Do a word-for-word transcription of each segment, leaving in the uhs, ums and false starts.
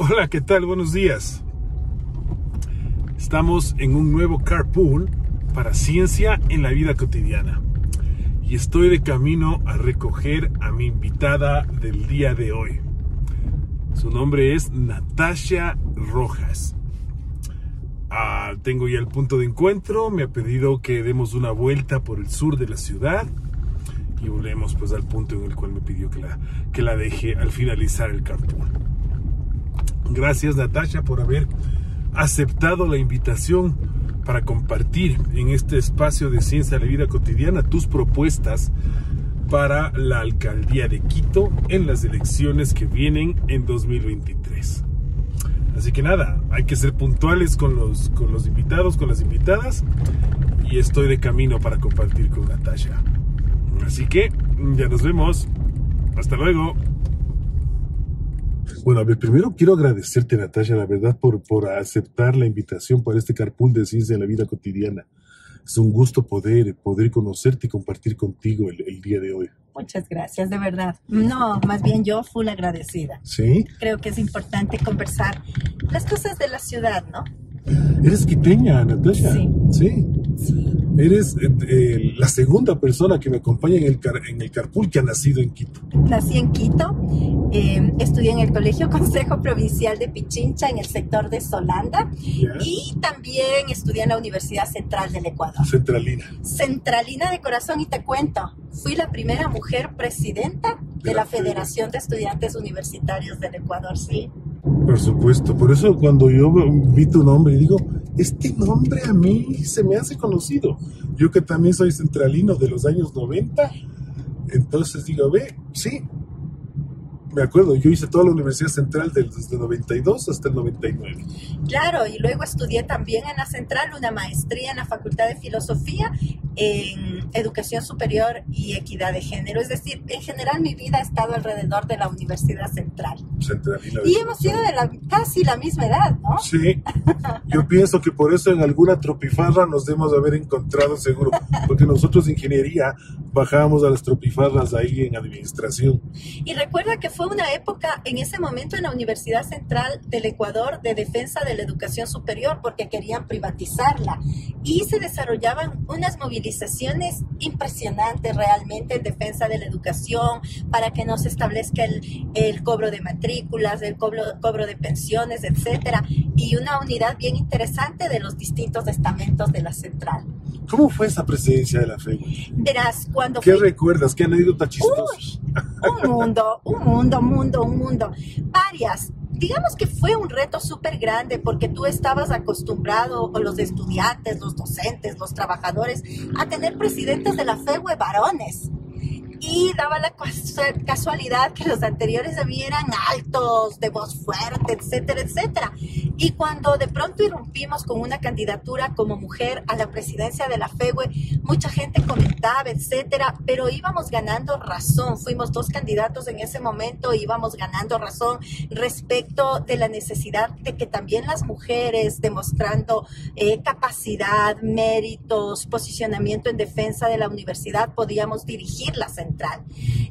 Hola, ¿qué tal? Buenos días. Estamos en un nuevo carpool para ciencia en la vida cotidiana. Y estoy de camino a recoger a mi invitada del día de hoy. Su nombre es Natasha Rojas. Ah, tengo ya el punto de encuentro. Me ha pedido que demos una vuelta por el sur de la ciudad. Y volvemos pues al punto en el cual me pidió que la, que la deje al finalizar el carpool. Gracias, Natasha, por haber aceptado la invitación para compartir en este espacio de Ciencia de la Vida Cotidiana tus propuestas para la Alcaldía de Quito en las elecciones que vienen en dos mil veintitrés. Así que nada, hay que ser puntuales con los, con los invitados, con las invitadas, y estoy de camino para compartir con Natasha. Así que ya nos vemos. Hasta luego. Bueno, a ver, primero quiero agradecerte, Natasha, la verdad, por, por aceptar la invitación para este carpool de Ciencia de la Vida Cotidiana. Es un gusto poder, poder conocerte y compartir contigo el, el día de hoy. Muchas gracias, de verdad. No, más bien yo full agradecida. ¿Sí? Creo que es importante conversar las cosas de la ciudad, ¿no? Eres quiteña, Natasha. Sí. Sí. Sí. Eres eh, la segunda persona que me acompaña en el, car en el carpool que ha nacido en Quito. Nací en Quito, eh, estudié en el Colegio Consejo Provincial de Pichincha en el sector de Solanda, yeah. Y también estudié en la Universidad Central del Ecuador. Centralina. Centralina de corazón, y te cuento, fui la primera mujer presidenta de, de la, la Federación de Estudiantes Universitarios del Ecuador, sí. Por supuesto, por eso cuando yo vi tu nombre digo, este nombre a mí se me hace conocido. Yo que también soy centralino de los años noventa, entonces digo, ve, sí, me acuerdo, yo hice toda la Universidad Central desde el noventa y dos hasta el noventa y nueve. Claro, y luego estudié también en la Central una maestría en la Facultad de Filosofía en Educación Superior y Equidad de Género. Es decir, en general mi vida ha estado alrededor de la Universidad Central. Central y, la y hemos sido de la, casi la misma edad, ¿no? Sí, yo pienso que por eso en alguna tropifarra nos debemos haber encontrado seguro, porque nosotros de ingeniería bajábamos a las tropifarras ahí en administración. Y recuerda que fue una época en ese momento en la Universidad Central del Ecuador de defensa de la educación superior porque querían privatizarla y se desarrollaban unas movilizaciones impresionantes realmente en defensa de la educación para que no se establezca el, el cobro de matrículas, el cobro, cobro de pensiones, etcétera, y una unidad bien interesante de los distintos estamentos de la Central. ¿Cómo fue esa presidencia de la F E M? Verás, cuando ¿Qué fui... recuerdas? ¿Qué anécdota chistosa? Un mundo, un mundo, un mundo, un mundo. Varias. Digamos que fue un reto súper grande porque tú estabas acostumbrado, o los estudiantes, los docentes, los trabajadores, a tener presidentes de la F E W E varones. Y daba la casualidad que los anteriores a mí eran altos, de voz fuerte, etcétera, etcétera. Y cuando de pronto irrumpimos con una candidatura como mujer a la presidencia de la F E W E, mucha gente comentaba, etcétera, pero íbamos ganando razón. Fuimos dos candidatos en ese momento, íbamos ganando razón respecto de la necesidad de que también las mujeres, demostrando eh, capacidad, méritos, posicionamiento en defensa de la universidad, podíamos dirigir la Central.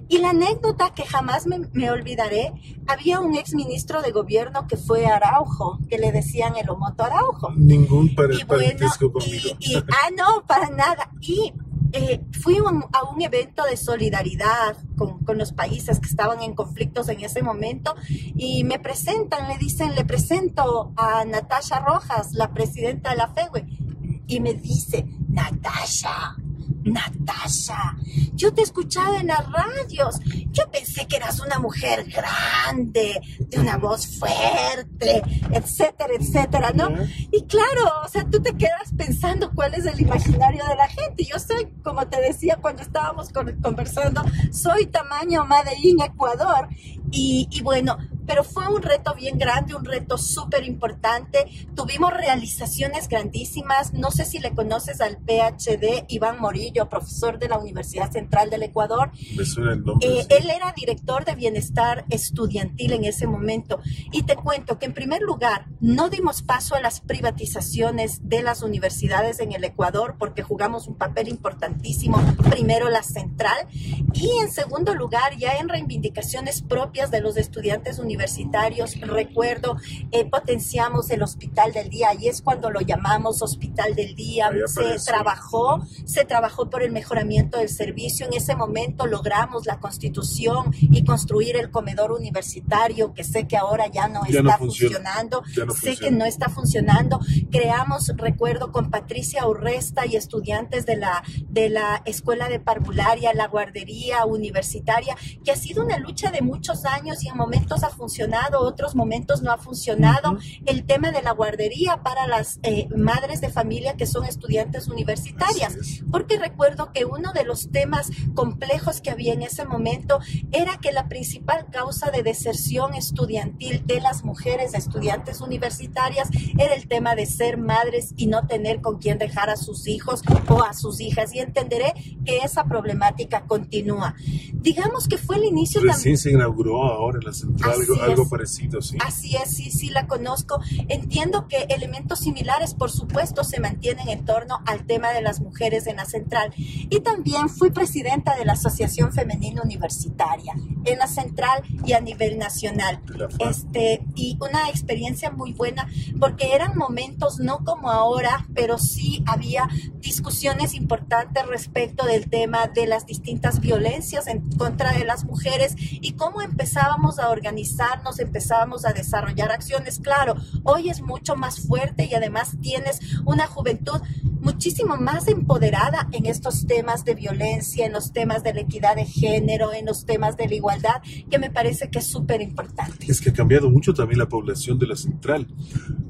Y la anécdota que jamás me, me olvidaré, había un exministro de gobierno que fue Araujo, que le decían el Omoto Araujo. Ningún para, y parentesco bueno, conmigo. Y, y, ah, no, para nada. Y eh, fui un, a un evento de solidaridad con, con los países que estaban en conflictos en ese momento y me presentan, le dicen, le presento a Natasha Rojas, la presidenta de la F E W E. Y me dice, Natasha, Natasha, yo te escuchaba en las radios, yo pensé que eras una mujer grande, de una voz fuerte, etcétera, etcétera, ¿no? Y claro, o sea, tú te quedas pensando cuál es el imaginario de la gente. Yo soy, como te decía cuando estábamos conversando, soy tamaño Medellín, Ecuador, y, y bueno... Pero fue un reto bien grande, un reto súper importante. Tuvimos realizaciones grandísimas. No sé si le conoces al P H D Iván Morillo, profesor de la Universidad Central del Ecuador. Me suena el nombre, eh, sí. Él era director de bienestar estudiantil en ese momento. Y te cuento que en primer lugar, no dimos paso a las privatizaciones de las universidades en el Ecuador porque jugamos un papel importantísimo. Primero la Central. Y en segundo lugar, ya en reivindicaciones propias de los estudiantes universitarios universitarios. Recuerdo, eh, potenciamos el hospital del día, y es cuando lo llamamos hospital del día. Se trabajó, se trabajó por el mejoramiento del servicio. En ese momento logramos la constitución y construir el comedor universitario, que sé que ahora ya no ya está no funcionando, no sé funciona. que no está funcionando. Creamos, recuerdo, con Patricia Urresta y estudiantes de la, de la Escuela de Parvularia, la guardería universitaria, que ha sido una lucha de muchos años y en momentos ha funcionado, otros momentos no ha funcionado. El tema de la guardería para las eh, madres de familia que son estudiantes universitarias, porque recuerdo que uno de los temas complejos que había en ese momento era que la principal causa de deserción estudiantil de las mujeres estudiantes universitarias era el tema de ser madres y no tener con quién dejar a sus hijos o a sus hijas, y entenderé que esa problemática continúa. Digamos que fue el inicio también. Recién se inauguró ahora la central, algo, algo parecido, sí. Así es, sí, sí la conozco. Entiendo que elementos similares, por supuesto, se mantienen en torno al tema de las mujeres en la central. Y también fui presidenta de la Asociación Femenina Universitaria en la central y a nivel nacional. Este, y una experiencia muy buena, porque eran momentos no como ahora, pero sí había discusiones importantes respecto del tema de las distintas violencias en contra de las mujeres y cómo empezábamos a organizarnos, empezábamos a desarrollar acciones. Claro, hoy es mucho más fuerte y además tienes una juventud muchísimo más empoderada en estos temas de violencia, en los temas de la equidad de género, en los temas de la igualdad, que me parece que es súper importante. Es que ha cambiado mucho también la población de la central.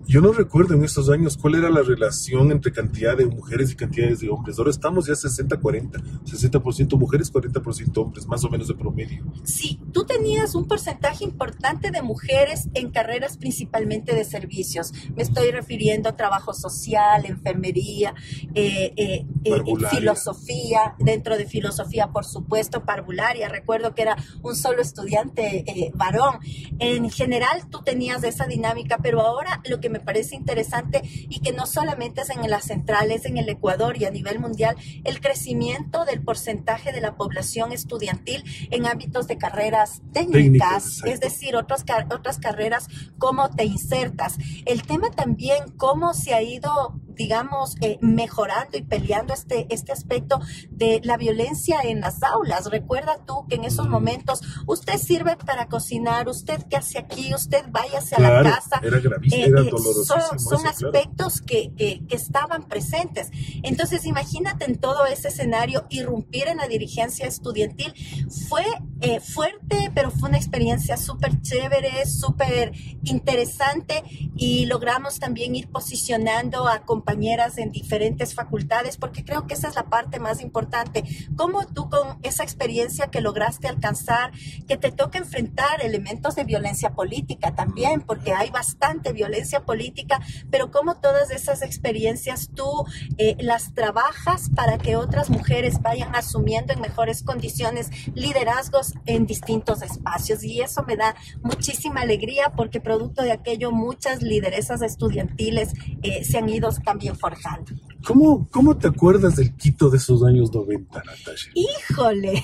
Yo no recuerdo en estos años cuál era la relación entre cantidad de mujeres y cantidades de hombres. Ahora estamos ya sesenta cuarenta, sesenta por ciento mujeres, cuarenta por ciento hombres, más o menos de promedio. Sí, tú tenías un porcentaje importante de mujeres en carreras principalmente de servicios. Me estoy refiriendo a trabajo social, enfermería, eh, eh, eh, filosofía, dentro de filosofía, por supuesto, parvularia. Recuerdo que era un solo estudiante eh, varón. En general, tú tenías esa dinámica, pero ahora lo que me parece interesante, y que no solamente es en las centrales, en el Ecuador y a nivel mundial, el crecimiento del porcentaje de la población estudiantil en ámbitos de carreras técnicas, técnicas, es decir, otras, otras carreras, cómo te insertas. El tema también, cómo se ha ido, digamos, eh, mejorando y peleando este, este aspecto de la violencia en las aulas. Recuerda tú que en esos momentos, usted sirve para cocinar, usted qué hace aquí, usted váyase a claro, la casa. Era gravísimo, eh, era dolorosísimo. Son, son eso, aspectos claro. que, que, que estaban presentes. Entonces, imagínate en todo ese escenario, irrumpir en la dirigencia estudiantil fue eh, fuerte, pero fue una experiencia súper chévere, súper interesante, y logramos también ir posicionando a compañeras en diferentes facultades, porque creo que esa es la parte más importante. Cómo tú, con esa experiencia que lograste alcanzar, que te toca enfrentar elementos de violencia política también, porque hay bastante violencia política, pero cómo todas esas experiencias tú eh, las trabajas para que otras mujeres vayan asumiendo en mejores condiciones liderazgos en distintos espacios. Y eso me da muchísima alegría, porque producto de aquello muchas lideresas estudiantiles eh, se han ido cambiando. Bien forjando. ¿Cómo, ¿Cómo te acuerdas del Quito de esos años noventa, Natasha? ¡Híjole!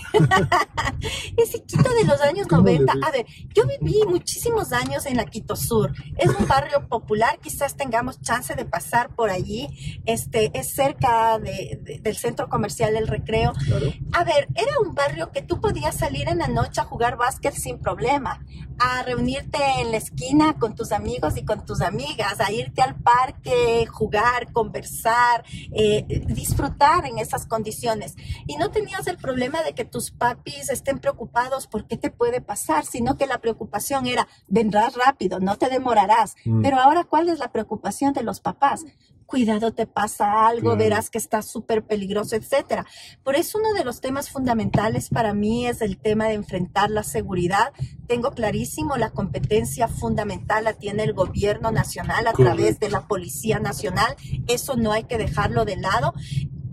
Ese Quito de los años noventa, a ver, yo viví muchísimos años en la Quito Sur. Es un barrio popular, quizás tengamos chance de pasar por allí. Este, es cerca de, de, del centro comercial El Recreo. Claro. A ver, era un barrio que tú podías salir en la noche a jugar básquet sin problema, a reunirte en la esquina con tus amigos y con tus amigas, a irte al parque, jugar, conversar, eh, disfrutar en esas condiciones. Y no tenías el problema de que tus papis estén preocupados por qué te puede pasar, sino que la preocupación era, vendrás rápido, no te demorarás. Mm. Pero ahora, ¿cuál es la preocupación de los papás? Cuidado, te pasa algo, claro, verás que está súper peligroso, etcétera. Por eso uno de los temas fundamentales para mí es el tema de enfrentar la seguridad. Tengo clarísimo, la competencia fundamental la tiene el gobierno nacional a Correcto. través de la Policía Nacional. Eso no hay que dejarlo de lado.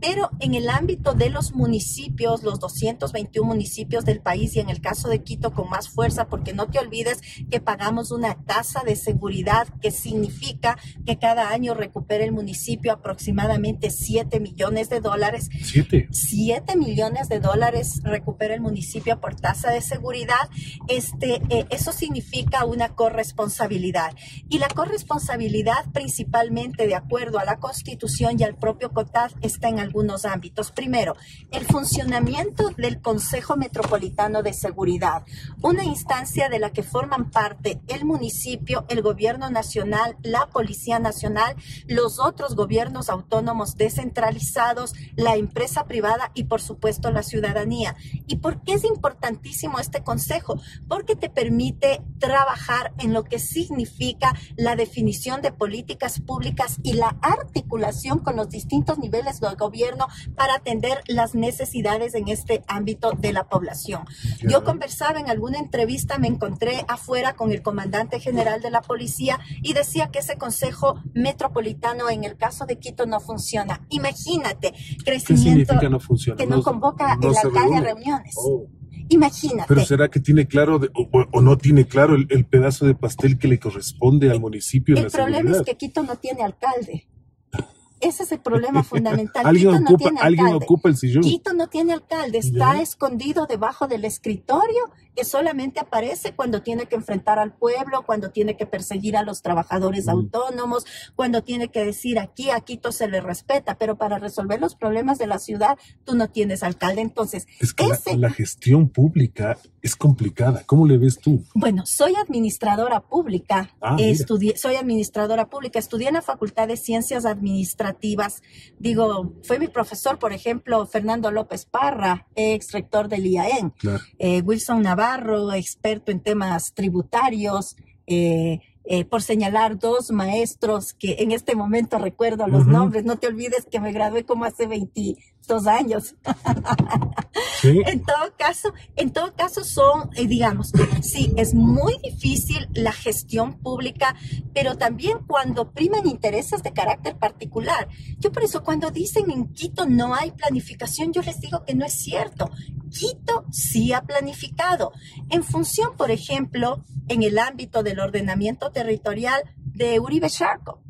Pero en el ámbito de los municipios, los doscientos veintiún municipios del país, y en el caso de Quito con más fuerza, porque no te olvides que pagamos una tasa de seguridad que significa que cada año recupera el municipio aproximadamente siete millones de dólares. ¿Siete? siete millones de dólares recupera el municipio por tasa de seguridad. Este, eh, eso significa una corresponsabilidad. Y la corresponsabilidad principalmente, de acuerdo a la Constitución y al propio COTAD, está en algunos ámbitos. Primero, el funcionamiento del Consejo Metropolitano de Seguridad, una instancia de la que forman parte el municipio, el gobierno nacional, la Policía Nacional, los otros gobiernos autónomos descentralizados, la empresa privada y, por supuesto, la ciudadanía. ¿Y por qué es importantísimo este consejo? Porque te permite trabajar en lo que significa la definición de políticas públicas y la articulación con los distintos niveles del gobierno para atender las necesidades en este ámbito de la población. Yo conversaba en alguna entrevista, me encontré afuera con el comandante general de la policía y decía que ese consejo metropolitano en el caso de Quito no funciona. Imagínate, crecimiento no funciona? que no, no convoca no el alcalde a reuniones. Oh. Imagínate. Pero ¿será que tiene claro de, o, o no tiene claro el, el pedazo de pastel que le corresponde al municipio? El, en la problema seguridad? es que Quito no tiene alcalde. Ese es el problema fundamental. ¿Alguien, Quito ocupa, no tiene ¿alguien ocupa el sillón? Quito no tiene alcalde, está ya. escondido debajo del escritorio que solamente aparece cuando tiene que enfrentar al pueblo, cuando tiene que perseguir a los trabajadores mm. autónomos, cuando tiene que decir aquí, a Quito se le respeta, pero para resolver los problemas de la ciudad tú no tienes alcalde. Entonces, es que ese... la, la gestión pública es complicada. ¿Cómo le ves tú? Bueno, soy administradora pública. Ah, estudié, soy administradora pública. Estudié en la Facultad de Ciencias Administrativas. Digo, fue mi profesor, por ejemplo, Fernando López Parra, ex rector del I A E N, claro. eh, Wilson Navarro, experto en temas tributarios, eh, eh, por señalar dos maestros que en este momento recuerdo los uh-huh. nombres. No te olvides que me gradué como hace veintidós años. ¿Sí? En todo caso, en todo caso son, eh, digamos, sí, es muy difícil la gestión pública, pero también cuando priman intereses de carácter particular. Yo por eso cuando dicen en Quito no hay planificación, yo les digo que no es cierto. Quito sí ha planificado en función, por ejemplo, en el ámbito del ordenamiento territorial de Uribe Charco.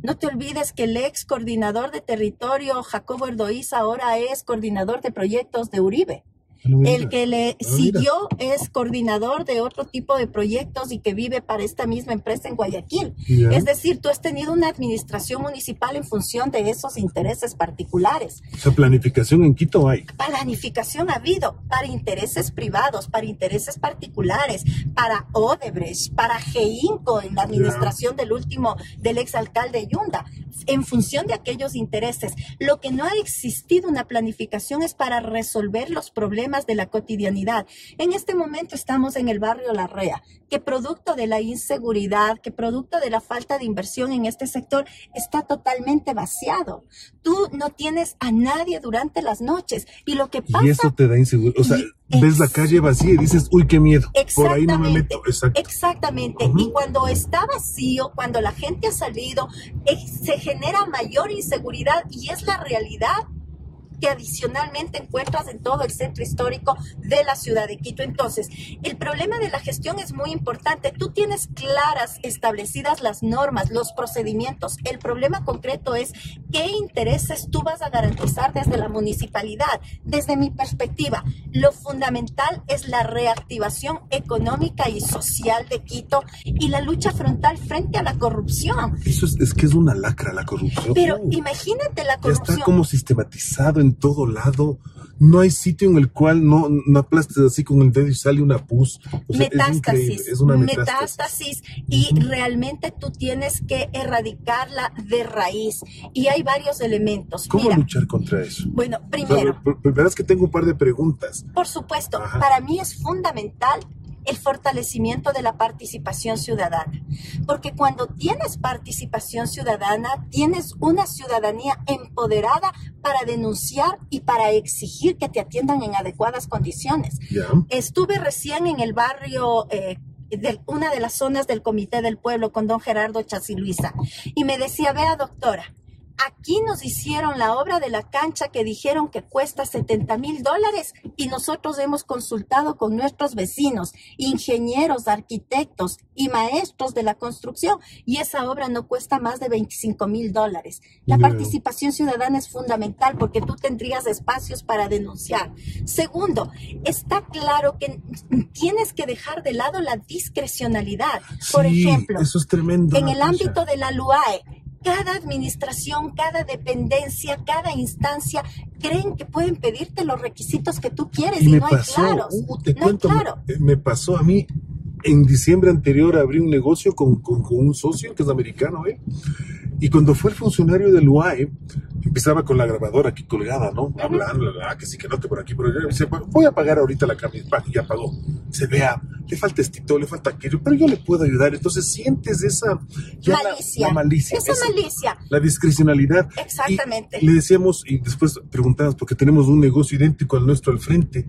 No te olvides que el ex coordinador de territorio, Jacobo Erdoiz, ahora es coordinador de proyectos de Uribe. Mira, el que le siguió es coordinador de otro tipo de proyectos y que vive para esta misma empresa en Guayaquil. Yeah. Es decir, tú has tenido una administración municipal en función de esos intereses particulares. O sea, planificación en Quito hay. Planificación ha habido para intereses privados, para intereses particulares, para Odebrecht, para Geinco en la administración yeah. del último, del exalcalde Yunda, en función de aquellos intereses. Lo que no ha existido una planificación es para resolver los problemas de la cotidianidad. En este momento estamos en el barrio La Rea, que producto de la inseguridad, que producto de la falta de inversión en este sector, está totalmente vaciado. Tú no tienes a nadie durante las noches y lo que pasa... Y eso te da inseguridad. O sea, y, ves la calle vacía y dices, uy, qué miedo. Por ahí no me meto. Exacto. Exactamente. Uh-huh. Y cuando está vacío, cuando la gente ha salido, eh, se genera mayor inseguridad y es la realidad que adicionalmente encuentras en todo el centro histórico de la ciudad de Quito. Entonces, el problema de la gestión es muy importante. Tú tienes claras, establecidas las normas, los procedimientos. El problema concreto es qué intereses tú vas a garantizar desde la municipalidad. Desde mi perspectiva, lo fundamental es la reactivación económica y social de Quito y la lucha frontal frente a la corrupción. Eso es, es que es una lacra la corrupción. Pero oh, imagínate la corrupción. Ya está como sistematizado en en todo lado, no hay sitio en el cual no, no aplastes así con el dedo y sale una pus. O sea, metástasis, es, es una metástasis. metástasis y uh-huh. realmente tú tienes que erradicarla de raíz y hay varios elementos. ¿Cómo Mira, luchar contra eso? Bueno, primero. O sea, verás que tengo un par de preguntas. Por supuesto, Ajá. para mí es fundamental el fortalecimiento de la participación ciudadana, porque cuando tienes participación ciudadana, tienes una ciudadanía empoderada para denunciar y para exigir que te atiendan en adecuadas condiciones. Yeah. Estuve recién en el barrio eh, de una de las zonas del Comité del Pueblo con don Gerardo Chaciluisa y me decía, vea doctora, Aquí nos hicieron la obra de la cancha que dijeron que cuesta setenta mil dólares y nosotros hemos consultado con nuestros vecinos, ingenieros, arquitectos y maestros de la construcción y esa obra no cuesta más de veinticinco mil dólares. La participación ciudadana es fundamental porque tú tendrías espacios para denunciar. Segundo, está claro que tienes que dejar de lado la discrecionalidad. Por ejemplo, eso es tremendo, en el ámbito de la LUAE, cada administración, cada dependencia, cada instancia creen que pueden pedirte los requisitos que tú quieres y, y no pasó, hay claros. Uh, te no cuento, hay claro. me, me pasó a mí, en diciembre anterior abrí un negocio con, con, con un socio que es americano, ¿eh? Y cuando fue el funcionario del LUAE, empezaba con la grabadora aquí colgada, ¿no? Hablando, ah, que sí, que no, te por aquí, por allá. Me dice, voy a pagar ahorita la camisa, y ya pagó. Se vea, le falta estito, le falta aquello, pero yo le puedo ayudar. Entonces sientes esa malicia. La, la malicia. Esa, esa malicia. La discrecionalidad. Exactamente. Y le decíamos, y después preguntamos, porque tenemos un negocio idéntico al nuestro al frente.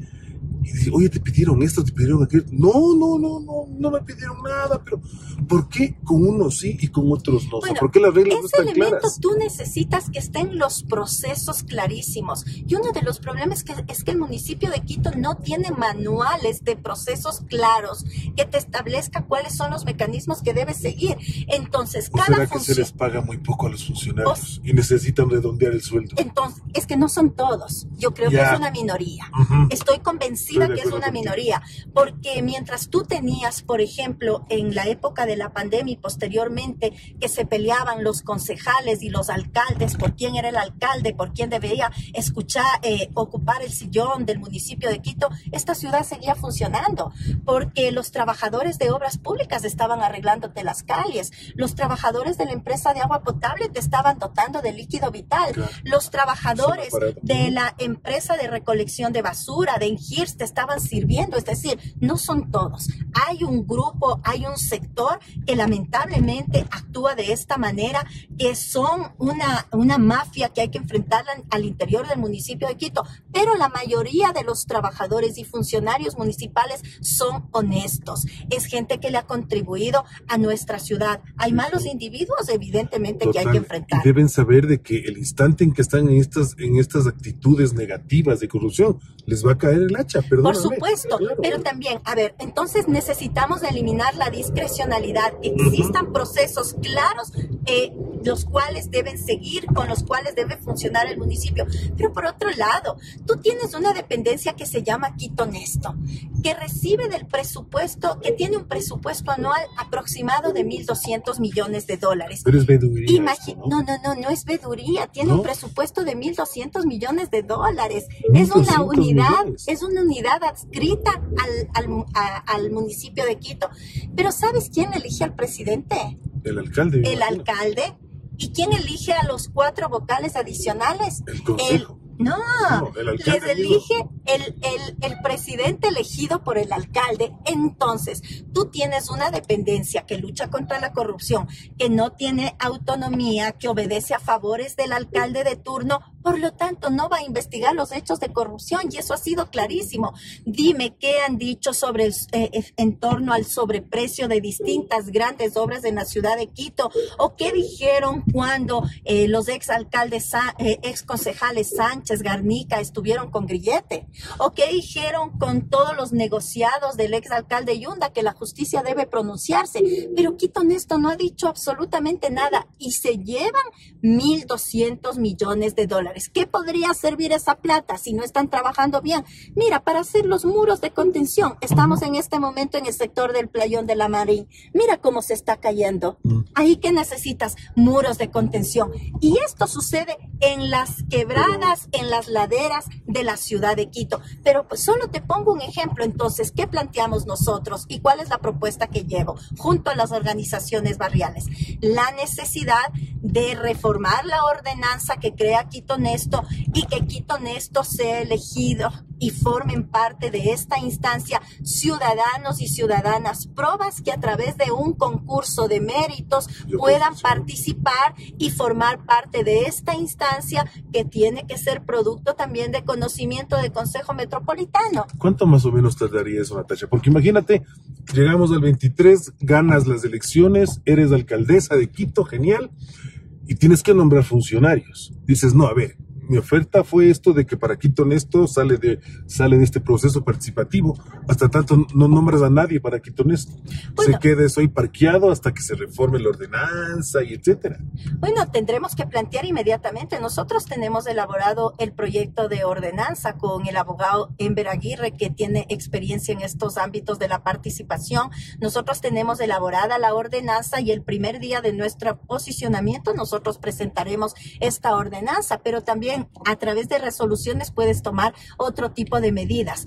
Y dice, oye, te pidieron esto, te pidieron aquello. No, no, no, no, no me pidieron nada. Pero ¿por qué con unos sí y con otros no? Bueno, o sea, ¿por qué las reglas no están claras? Ese elemento tú necesitas que estén los procesos clarísimos. Y uno de los problemas que, es que el municipio de Quito no tiene manuales de procesos claros que te establezca cuáles son los mecanismos que debes seguir. Entonces, cada funcionario... ¿O será que se les paga muy poco a los funcionarios y necesitan redondear el sueldo? Entonces, es que no son todos. Yo creo ya. que es una minoría. Uh-huh. Estoy convencida que es una minoría, porque mientras tú tenías, por ejemplo, en la época de la pandemia y posteriormente que se peleaban los concejales y los alcaldes por quién era el alcalde, por quién debía escuchar, eh, ocupar el sillón del municipio de Quito, esta ciudad seguía funcionando, porque los trabajadores de obras públicas estaban arreglándote las calles, los trabajadores de la empresa de agua potable te estaban dotando de líquido vital, claro. los trabajadores de la empresa de recolección de basura, de EMGIRS, te estaban sirviendo, es decir, no son todos. Hay un grupo, hay un sector que lamentablemente actúa de esta manera, que son una, una mafia que hay que enfrentarla al interior del municipio de Quito, pero la mayoría de los trabajadores y funcionarios municipales son honestos. Es gente que le ha contribuido a nuestra ciudad. Hay malos individuos, evidentemente, Total, que hay que enfrentar. Deben saber de que el instante en que están en estas, en estas actitudes negativas de corrupción, les va a caer el hacha. Perdóname. Por supuesto, claro. pero también, a ver, entonces necesitamos eliminar la discrecionalidad, que existan uh-huh. procesos claros, eh, los cuales deben seguir, con los cuales debe funcionar el municipio. Pero por otro lado, tú tienes una dependencia que se llama Quito Honesto, que recibe del presupuesto, que tiene un presupuesto anual aproximado de mil doscientos millones de dólares. Pero es veduría. Imagin esto, ¿no? no, no, no, no es veduría, tiene ¿No? un presupuesto de mil doscientos millones de dólares. Es una unidad, millones. es una unidad adscrita al, al, a, al municipio de Quito. Pero ¿sabes quién elige al presidente? El alcalde. El alcalde. ¿Y quién elige a los cuatro vocales adicionales? El consejo. El, no, no el les elige el, el, el presidente elegido por el alcalde. Entonces, tú tienes una dependencia que lucha contra la corrupción, que no tiene autonomía, que obedece a favores del alcalde de turno, por lo tanto no va a investigar los hechos de corrupción y eso ha sido clarísimo. Dime qué han dicho sobre el, eh, en torno al sobreprecio de distintas grandes obras en la ciudad de Quito o qué dijeron cuando eh, los exalcaldes, eh, exconcejales Sánchez, Garnica estuvieron con Grillete o qué dijeron con todos los negociados del exalcalde Yunda que la justicia debe pronunciarse. Pero Quito Honesto no ha dicho absolutamente nada y se llevan mil doscientos millones de dólares. ¿Qué podría servir esa plata si no están trabajando bien? Mira, para hacer los muros de contención. Estamos en este momento en el sector del Playón de la Marín. Mira cómo se está cayendo. Ahí que necesitas muros de contención. Y esto sucede en las quebradas, en las laderas de la ciudad de Quito. Pero pues solo te pongo un ejemplo. Entonces, ¿qué planteamos nosotros? ¿Y cuál es la propuesta que llevo? Junto a las organizaciones barriales. La necesidad de reformar la ordenanza que crea Quito Honesto y que Quito Honesto sea elegido y formen parte de esta instancia ciudadanos y ciudadanas probas que a través de un concurso de méritos puedan participar y formar parte de esta instancia que tiene que ser producto también de conocimiento del Consejo Metropolitano. ¿Cuánto más o menos tardaría eso, Natasha? Porque imagínate, llegamos al veintitrés, ganas las elecciones, eres alcaldesa de Quito, genial. y tienes que nombrar funcionarios. Dices, no, a ver, mi oferta fue esto de que para Quito Honesto sale de, sale de este proceso participativo. Hasta tanto no nombras a nadie para Quito Honesto. Bueno, se queda eso ahí parqueado hasta que se reforme la ordenanza y etcétera. Bueno, tendremos que plantear inmediatamente. Nosotros tenemos elaborado el proyecto de ordenanza con el abogado Ember Aguirre, que tiene experiencia en estos ámbitos de la participación. Nosotros tenemos elaborada la ordenanza y el primer día de nuestro posicionamiento nosotros presentaremos esta ordenanza, pero también a través de resoluciones puedes tomar otro tipo de medidas.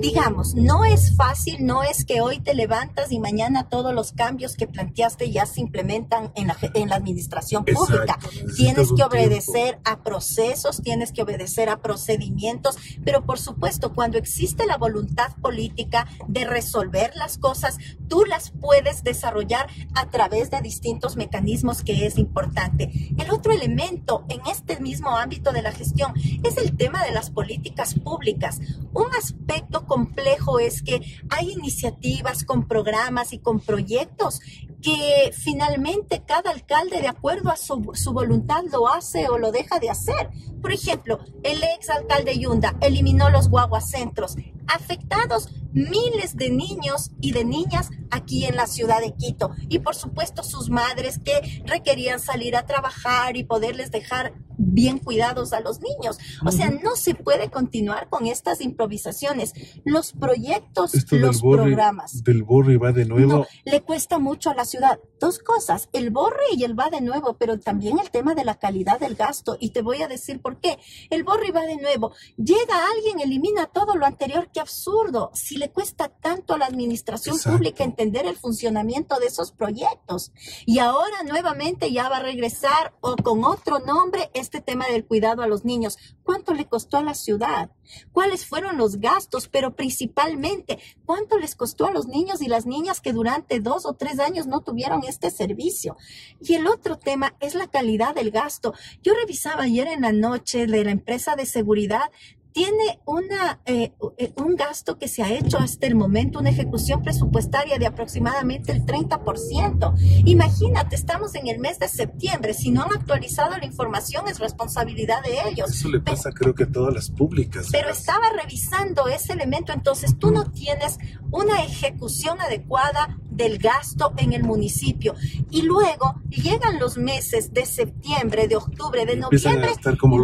Digamos, no es fácil, no es que hoy te levantas y mañana todos los cambios que planteaste ya se implementan en la, en la administración pública. Exacto, tienes que obedecer tiempo. a procesos, tienes que obedecer a procedimientos, pero por supuesto, cuando existe la voluntad política de resolver las cosas, tú las puedes desarrollar a través de distintos mecanismos, que es importante. El otro elemento en este mismo ámbito de la gestión es el tema de las políticas públicas. Un aspecto complejo es que hay iniciativas con programas y con proyectos que finalmente cada alcalde, de acuerdo a su, su voluntad, lo hace o lo deja de hacer. Por ejemplo, el ex alcalde Yunda eliminó los guaguacentros, afectados miles de niños y de niñas aquí en la ciudad de Quito, y por supuesto sus madres que requerían salir a trabajar y poderles dejar bien cuidados a los niños. O sea, no se puede continuar con estas improvisaciones. Los proyectos, Esto los borre, programas. Del borre va de nuevo. No, le cuesta mucho a la ciudad. Dos cosas, el borre y el va de nuevo, pero también el tema de la calidad del gasto. Y te voy a decir por qué. El borre va de nuevo. Llega alguien, elimina todo lo anterior. ¡Qué absurdo! Si le cuesta tanto a la administración Exacto. pública entender el funcionamiento de esos proyectos. Y ahora nuevamente ya va a regresar o con otro nombre este tema del cuidado a los niños. ¿Cuánto le costó a la ciudad? ¿Cuáles fueron los gastos? Pero principalmente, ¿cuánto les costó a los niños y las niñas que durante dos o tres años no tuvieron este servicio? Y el otro tema es la calidad del gasto. Yo revisaba ayer en la noche de la empresa de seguridad. Tiene una, eh, un gasto que se ha hecho hasta el momento, una ejecución presupuestaria de aproximadamente el treinta por ciento. Imagínate, estamos en el mes de septiembre. Si no han actualizado la información, es responsabilidad de ellos. Eso le pasa, pero, creo que a todas las públicas. Pero estaba revisando ese elemento. Entonces, tú no tienes una ejecución adecuada del gasto en el municipio. Y luego llegan los meses de septiembre, de octubre, de noviembre,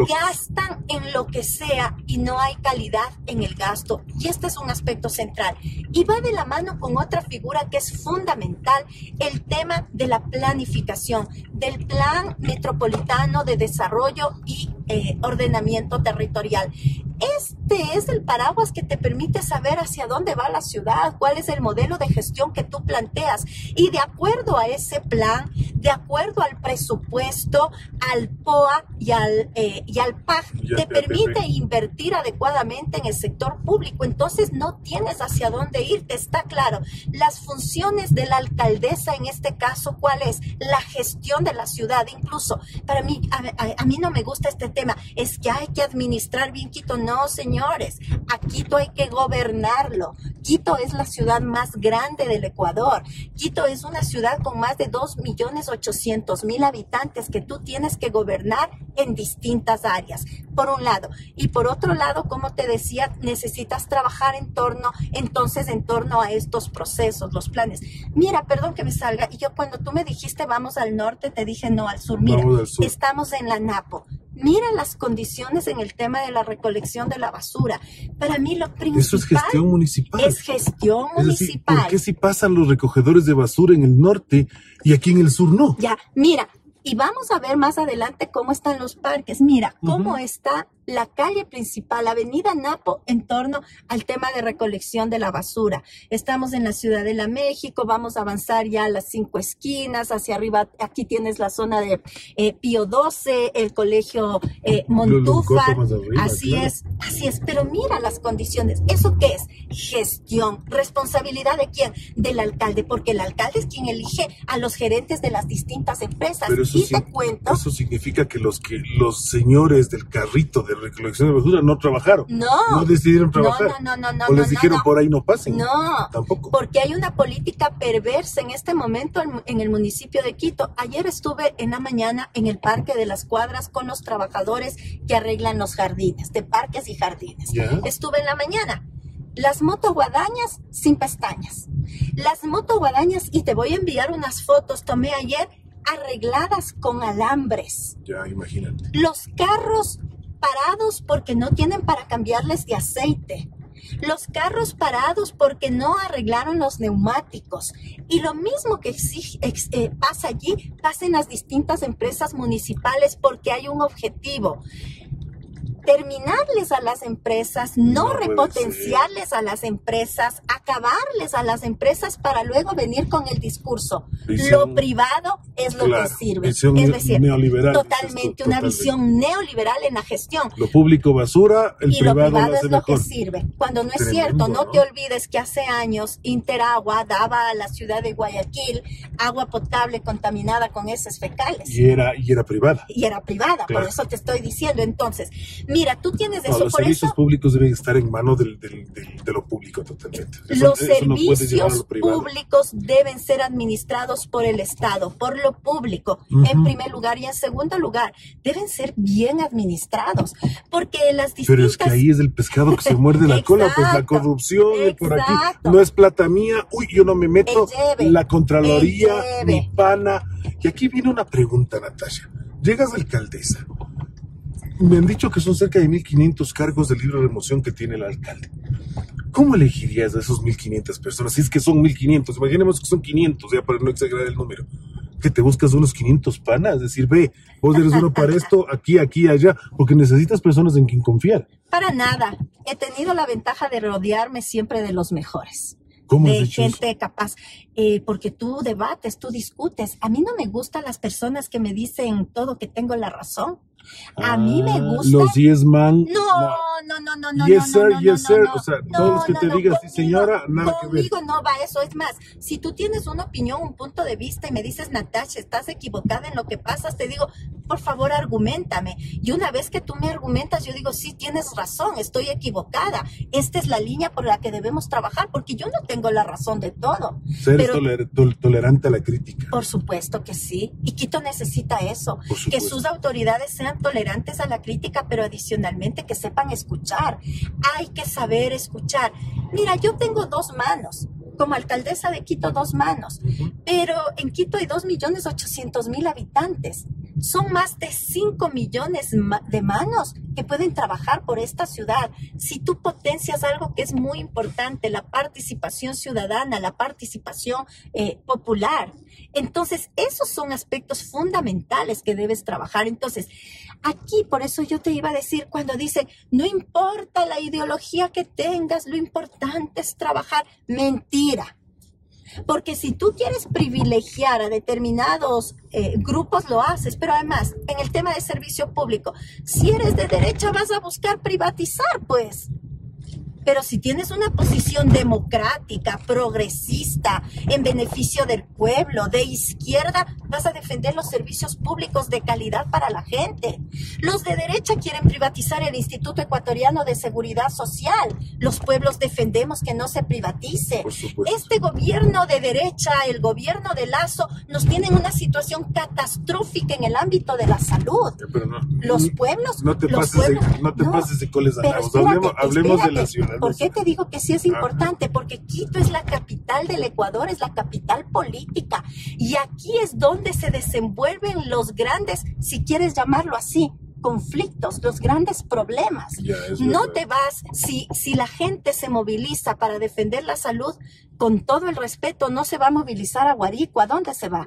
gastan en lo que sea y no hay calidad en el gasto. Y este es un aspecto central. Y va de la mano con otra figura que es fundamental, el tema de la planificación, del Plan Metropolitano de Desarrollo y eh, Ordenamiento Territorial. Este es el paraguas que te permite saber hacia dónde va la ciudad, cuál es el modelo de gestión que tú planteas. Y de acuerdo a ese plan, de acuerdo al presupuesto, al P O A y al, eh, y al P A G, ya te permite P P. invertir adecuadamente en el sector público. Entonces no tienes hacia dónde irte, está claro. Las funciones de la alcaldesa en este caso, ¿cuál es? La gestión de la ciudad. Incluso para mí, a, a, a mí no me gusta este tema, es que hay que administrar bien Quito. No, señores, a Quito hay que gobernarlo. Quito es la ciudad más grande del Ecuador. Quito es una ciudad con más de dos millones ochocientos mil habitantes que tú tienes que gobernar en distintas áreas, por un lado. Y por otro lado, como te decía, necesitas trabajar en torno, entonces, en torno a estos procesos, los planes. Mira, perdón que me salga, y yo cuando tú me dijiste vamos al norte, te dije no, al sur. Mira, al sur. Estamos en la NAPO. Mira las condiciones en el tema de la recolección de la basura. Para mí lo principal... Eso es gestión municipal. Es gestión es decir, municipal. ¿Por qué si pasan los recogedores de basura en el norte y aquí en el sur no? Ya, mira, y vamos a ver más adelante cómo están los parques. Mira, cómo uh-huh. está la calle principal, Avenida Napo, en torno al tema de recolección de la basura. Estamos en la Ciudadela México, vamos a avanzar ya a las cinco esquinas, hacia arriba, aquí tienes la zona de eh, Pío doce, el colegio eh, Montúfar, así claro. es, así es, pero mira las condiciones, ¿eso qué es? Gestión, responsabilidad de quién, del alcalde, porque el alcalde es quien elige a los gerentes de las distintas empresas, y te cuento. Eso significa que los, que los señores del carrito de recolección de basura no trabajaron. No. No decidieron trabajar. No, no, no, no. O no, les dijeron no, no. por ahí no pasen. No. Tampoco. Porque hay una política perversa en este momento en, en el municipio de Quito. Ayer estuve en la mañana en el Parque de las Cuadras con los trabajadores que arreglan los jardines, de parques y jardines. ¿Ya? Estuve en la mañana. Las motoguadañas sin pestañas. Las motoguadañas, y te voy a enviar unas fotos, tomé ayer, arregladas con alambres. Ya, imagínate. Los carros parados porque no tienen para cambiarles de aceite. Los carros parados porque no arreglaron los neumáticos. Y lo mismo que exige, ex, eh, pasa allí, pasa en las distintas empresas municipales porque hay un objetivo. Terminarles a las empresas, no, no repotenciarles a las empresas, acabarles a las empresas para luego venir con el discurso. Visión, lo privado es lo claro, que sirve. Visión es decir, neoliberal, totalmente, esto, una totalmente. visión neoliberal en la gestión. Lo público basura, el y privado, lo privado lo hace es mejor. Lo que sirve. Cuando no es Tremendo, cierto, no, no te olvides que hace años Interagua daba a la ciudad de Guayaquil agua potable contaminada con heces fecales. Y era, y era privada. Y era privada, claro. Por eso te estoy diciendo. Entonces, mira, tú tienes no, eso. Los por servicios eso, públicos deben estar en manos del, del, del, de lo público totalmente. Eso, los eso servicios no lo públicos deben ser administrados por el Estado, por lo público, uh-huh. en primer lugar. Y en segundo lugar, deben ser bien administrados. Porque las distintas... Pero es que ahí es el pescado que se muerde la cola, pues la corrupción exacto. por aquí. No es plata mía, uy, yo no me meto, la Contraloría, mi pana. Y aquí viene una pregunta, Natasha. Llegas alcaldesa. Me han dicho que son cerca de mil quinientos cargos de libre remoción que tiene el alcalde. ¿Cómo elegirías a esos mil quinientas personas? Si es que son mil quinientos, imaginemos que son quinientos, ya para no exagerar el número. Que te buscas unos quinientos panas, es decir, ve, vos eres uno para esto, aquí, aquí, allá, porque necesitas personas en quien confiar. Para nada. He tenido la ventaja de rodearme siempre de los mejores. ¿Cómo de gente eso? capaz, eh, porque tú debates, tú discutes. A mí no me gustan las personas que me dicen todo que tengo la razón. A ah, mí me gusta. Los yes man. No, no, no, no, no. Yes sir, yes sir. O sea, todos los que te digas, sí señora, nada que ver. Conmigo no va eso. Es más, si tú tienes una opinión, un punto de vista y me dices, Natasha, estás equivocada en lo que pasas, te digo, por favor, argumentame. Y una vez que tú me argumentas, yo digo, sí, tienes razón, estoy equivocada. Esta es la línea por la que debemos trabajar, porque yo no tengo la razón de todo. Ser toler, tol, tolerante a la crítica. Por supuesto que sí. Y Quito necesita eso. Que sus autoridades sean tolerantes a la crítica, pero adicionalmente que sepan escuchar. Hay que saber escuchar. Mira, yo tengo dos manos, como alcaldesa de Quito dos manos, uh-huh. pero en Quito hay dos millones ochocientos mil habitantes. Son más de cinco millones de manos que pueden trabajar por esta ciudad. Si tú potencias algo que es muy importante, la participación ciudadana, la participación eh, popular, entonces esos son aspectos fundamentales que debes trabajar. Entonces, aquí por eso yo te iba a decir cuando dicen, no importa la ideología que tengas, lo importante es trabajar. Mentira. Porque si tú quieres privilegiar a determinados eh, grupos, lo haces. Pero además, en el tema de servicio público, si eres de derecha vas a buscar privatizar, pues. Pero si tienes una posición democrática, progresista, en beneficio del pueblo, de izquierda, vas a defender los servicios públicos de calidad para la gente. Los de derecha quieren privatizar el Instituto Ecuatoriano de Seguridad Social. Los pueblos defendemos que no se privatice. Este gobierno de derecha, el gobierno de Lazo, nos tiene en una situación catastrófica en el ámbito de la salud. Pero no, los pueblos... No te los pases, pueblos, de, no te no, pases de coles a la espérate, Hablemos, hablemos espérate, de la ciudad. ¿Por qué te digo que sí es importante? Porque Quito es la capital del Ecuador, es la capital política. Y aquí es donde se desenvuelven los grandes, si quieres llamarlo así, conflictos, los grandes problemas. Yeah, no te vas, si, si la gente se moviliza para defender la salud, con todo el respeto, no se va a movilizar a Guarico. ¿A dónde se va?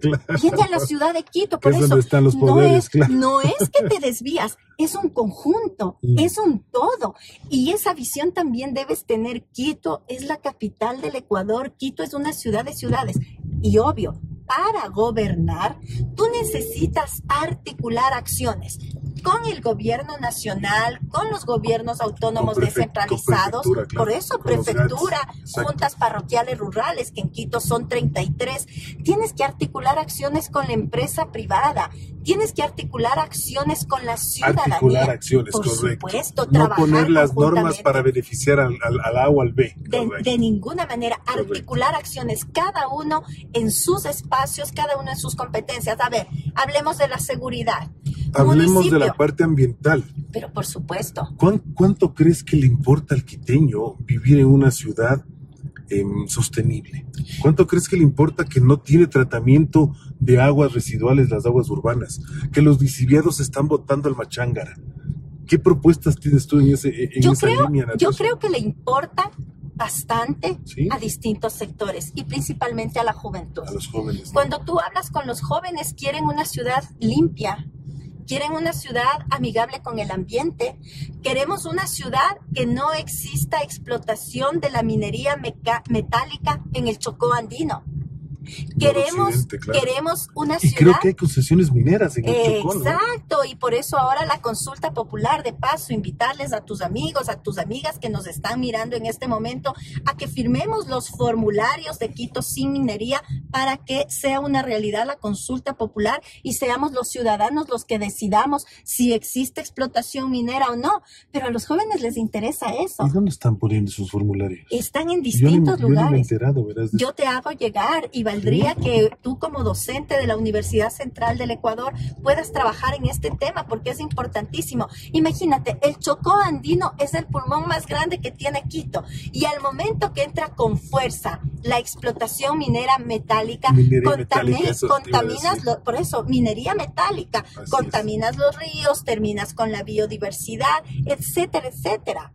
Claro. Viene a la ciudad de Quito. Por eso, eso están los poderes, no, es, claro. no es que te desvías, es un conjunto, mm. es un todo. Y esa visión también debes tener. Quito es la capital del Ecuador, Quito es una ciudad de ciudades. Y obvio, para gobernar, tú necesitas articular acciones. con el gobierno nacional, con los gobiernos autónomos descentralizados, claro, por eso prefectura, juntas parroquiales rurales, que en Quito son treinta y tres, tienes que articular acciones con la empresa privada, tienes que articular acciones con la ciudadanía. Articular acciones, por correcto. Supuesto, no poner las normas para beneficiar al, al, al A o al B. De, de ninguna manera, correcto. Articular acciones, cada uno en sus espacios, cada uno en sus competencias. A ver, hablemos de la seguridad. Hablemos municipio. De la parte ambiental. Pero por supuesto. ¿Cuánto, cuánto crees que le importa al quiteño vivir en una ciudad eh, sostenible? ¿Cuánto crees que le importa que no tiene tratamiento de aguas residuales las aguas urbanas? Que los lixiviados están botando al Machángara. ¿Qué propuestas tienes tú en, ese, en yo esa creo, línea, Natasha? Yo creo que le importa bastante, ¿sí?, a distintos sectores y principalmente a la juventud. A los jóvenes. ¿No? Cuando tú hablas con los jóvenes, quieren una ciudad limpia. Quieren una ciudad amigable con el ambiente. Queremos una ciudad que no exista explotación de la minería metálica en el Chocó Andino. Queremos, claro. queremos una ciudad... Y creo que hay concesiones mineras en el eh, Chocó, ¿no? Exacto, y por eso ahora la consulta popular, de paso, invitarles a tus amigos, a tus amigas que nos están mirando en este momento, a que firmemos los formularios de Quito sin minería para que sea una realidad la consulta popular y seamos los ciudadanos los que decidamos si existe explotación minera o no. Pero a los jóvenes les interesa eso. ¿Y dónde están poniendo sus formularios? Están en distintos yo ni, lugares. Yo, ni me he enterado, verás, de... yo te hago llegar y valdría que tú como docente de la Universidad Central del Ecuador puedas trabajar en este tema porque es importantísimo. Imagínate, el Chocó Andino es el pulmón más grande que tiene Quito y al momento que entra con fuerza la explotación minera metálica, contamina, metálica contaminas, lo, por eso, minería metálica, así contaminas es. Los ríos, terminas con la biodiversidad, etcétera, etcétera.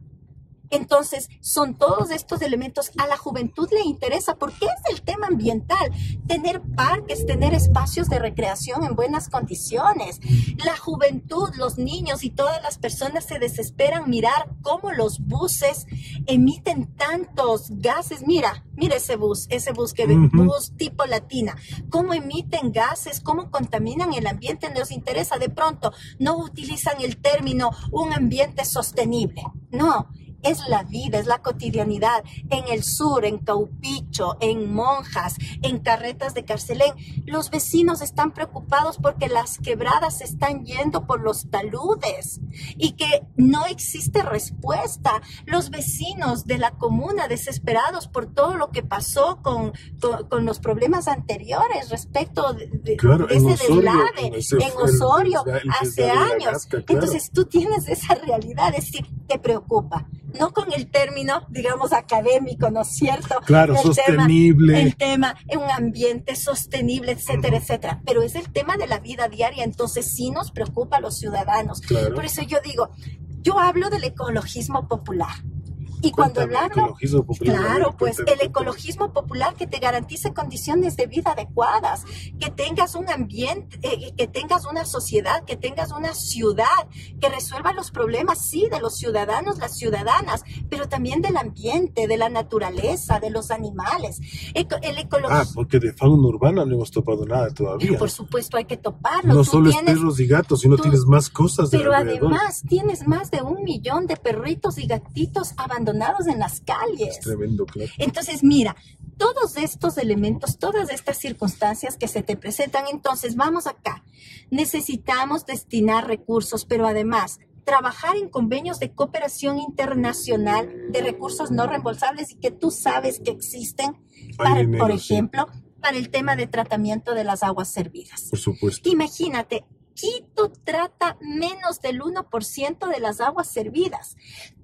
Entonces, son todos estos elementos. A la juventud le interesa porque es el tema ambiental. Tener parques, tener espacios de recreación en buenas condiciones. La juventud, los niños y todas las personas se desesperan mirar cómo los buses emiten tantos gases. Mira, mira ese bus, ese bus que uh-huh. bus tipo Latina. Cómo emiten gases, cómo contaminan el ambiente. Nos interesa. De pronto, no utilizan el término un ambiente sostenible. No. Es la vida, es la cotidianidad. En el sur, en Caupicho, en Monjas, en Carretas de Carcelén, los vecinos están preocupados porque las quebradas se están yendo por los taludes y que no existe respuesta. Los vecinos de la comuna desesperados por todo lo que pasó con, con, con los problemas anteriores respecto de, claro, de ese deslave en Osorio, en Osorio el, el, hace el años. Gasca, claro. Entonces tú tienes esa realidad, es decir, te preocupa. No con el término, digamos, académico, ¿no es cierto? Claro, el sostenible. Tema, el tema, un ambiente sostenible, etcétera, etcétera. Pero es el tema de la vida diaria, entonces sí nos preocupa a los ciudadanos. Claro. Por eso yo digo, yo hablo del ecologismo popular. Y cuéntame, cuando hablamos, popular, claro, pues el ecologismo popular que te garantice condiciones de vida adecuadas, que tengas un ambiente, eh, que tengas una sociedad, que tengas una ciudad, que resuelva los problemas, sí, de los ciudadanos, las ciudadanas, pero también del ambiente, de la naturaleza, de los animales. Eco, el ecologismo... Ah, porque de fauna urbana no hemos topado nada todavía. Eh, por supuesto, hay que toparlo. No tú solo tienes, es perros y gatos, sino tú, tienes más cosas de pero alrededor. Además tienes más de un millón de perritos y gatitos abandonados en las calles. Es tremendo, claro. Entonces, mira, todos estos elementos, todas estas circunstancias que se te presentan, entonces vamos acá. Necesitamos destinar recursos, pero además trabajar en convenios de cooperación internacional de recursos no reembolsables y que tú sabes que existen, para, dinero, por ejemplo, sí. para el tema de tratamiento de las aguas servidas. Por supuesto. Imagínate, Quito trata menos del uno por ciento de las aguas servidas.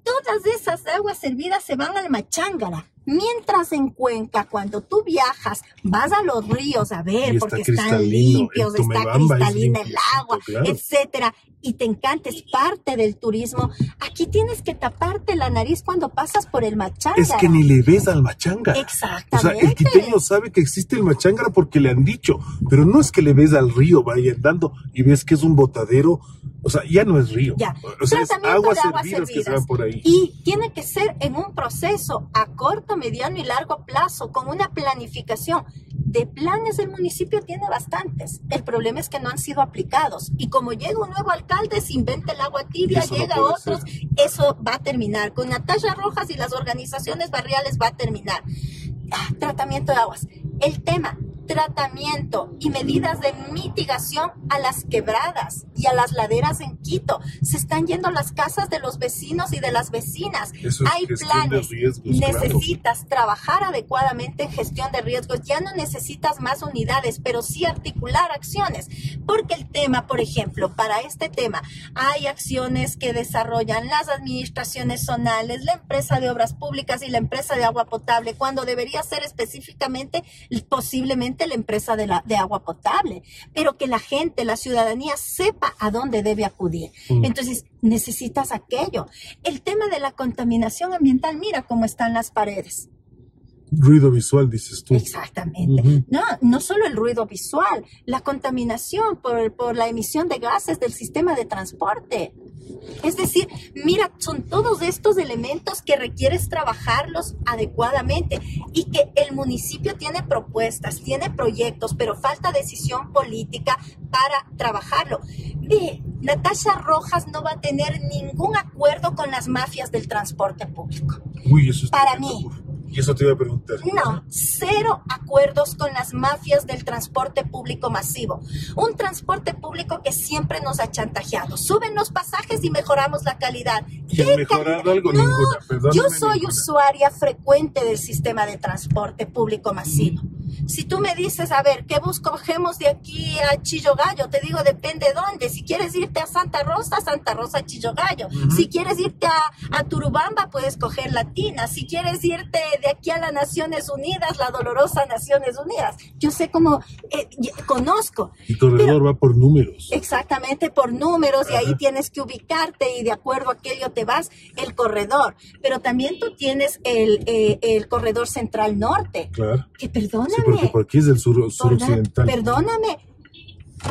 Todas esas aguas servidas se van al Machángara. Mientras en Cuenca, cuando tú viajas, vas a los ríos a ver, porque están limpios, está cristalina el agua, etcétera, y te encanta, es parte del turismo. Aquí tienes que taparte la nariz cuando pasas por el Machángara. Es que ni le ves al Machángara. Exactamente. O sea, el quiteño sabe que existe el Machángara porque le han dicho, pero no es que le ves al río, vaya andando y ves que es un botadero. O sea, ya no es río. Ya. O sea, es aguas servidas que se van por ahí. Y tiene que ser en un proceso a corto, mediano y largo plazo, con una planificación. De planes el municipio tiene bastantes. El problema es que no han sido aplicados. Y como llega un nuevo alcalde, se inventa el agua tibia, eso llega no otros, ser. Eso va a terminar. Con Natasha Rojas y las organizaciones barriales va a terminar. Ah, tratamiento de aguas. El tema, tratamiento y medidas de mitigación a las quebradas y a las laderas en Quito. Se están yendo las casas de los vecinos y de las vecinas. Eso es hay planes. Riesgos, necesitas claro. trabajar adecuadamente en gestión de riesgos. Ya no necesitas más unidades, pero sí articular acciones. Porque el tema, por ejemplo, para este tema, hay acciones que desarrollan las administraciones zonales, la empresa de obras públicas y la empresa de agua potable, cuando debería ser específicamente posiblemente la empresa de, la, de agua potable, pero que la gente, la ciudadanía sepa a dónde debe acudir. Mm. Entonces, necesitas aquello. El tema de la contaminación ambiental, mira cómo están las paredes. Ruido visual, dices tú. Exactamente. Uh-huh. No, no solo el ruido visual, la contaminación por, por la emisión de gases del sistema de transporte. Es decir, mira, son todos estos elementos que requieres trabajarlos adecuadamente y que el municipio tiene propuestas, tiene proyectos, pero falta decisión política para trabajarlo. Ve, Natasha Rojas no va a tener ningún acuerdo con las mafias del transporte público. Uy, eso está para mí. Y eso te iba a preguntar. No, cero acuerdos con las mafias del transporte público masivo. Un transporte público que siempre nos ha chantajeado. Suben los pasajes y mejoramos la calidad. ¿Y han mejorado algo? No, ninguna, yo soy ninguna. usuaria frecuente del sistema de transporte público masivo. Si tú me dices, a ver, ¿qué bus cogemos de aquí a Chillogallo? Te digo, depende dónde. Si quieres irte a Santa Rosa, Santa Rosa a Chillogallo. Uh-huh. Si quieres irte a, a Turubamba, puedes coger Latina. Si quieres irte de aquí a las Naciones Unidas, la dolorosa Naciones Unidas. Yo sé cómo, eh, conozco. Y Corredor pero, va por números. Exactamente, por números. Uh-huh. Y ahí tienes que ubicarte y de acuerdo a aquello te vas el Corredor. Pero también tú tienes el, eh, el Corredor Central Norte. Claro. Que perdona. Sí, porque por aquí es el sur, sur occidental. Perdóname,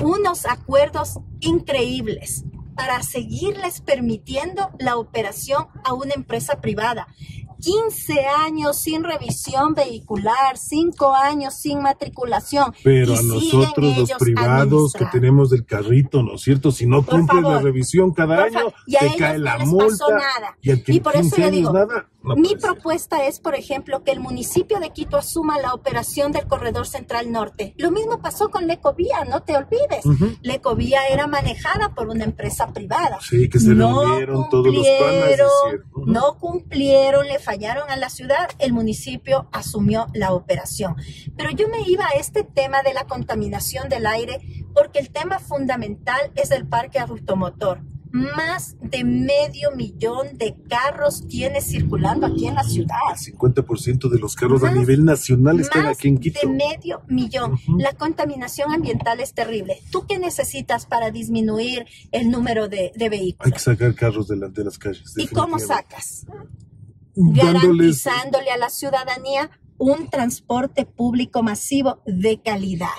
unos acuerdos increíbles para seguirles permitiendo la operación a una empresa privada. quince años sin revisión vehicular, cinco años sin matriculación. Pero a nosotros los privados que tenemos del carrito, ¿no es cierto? Si no cumplen la revisión cada año, te cae la multa. Y por eso yo digo, mi propuesta es, por ejemplo, que el municipio de Quito asuma la operación del Corredor Central Norte. Lo mismo pasó con Lecovía, no te olvides. Uh-huh. Lecovía era manejada por una empresa privada. Sí, que se no reunieron todos los panas, es cierto, ¿no? No cumplieron, le fallaron a la ciudad, el municipio asumió la operación. Pero yo me iba a este tema de la contaminación del aire porque el tema fundamental es el parque automotor. Más de medio millón de carros tiene circulando aquí en la ciudad. El cincuenta por ciento de los carros más, a nivel nacional están aquí en Quito. Más de medio millón. Uh-huh. La contaminación ambiental es terrible. ¿Tú qué necesitas para disminuir el número de, de vehículos? Hay que sacar carros de, la, de las calles. ¿Y cómo sacas? Dándoles... Garantizándole a la ciudadanía un transporte público masivo de calidad.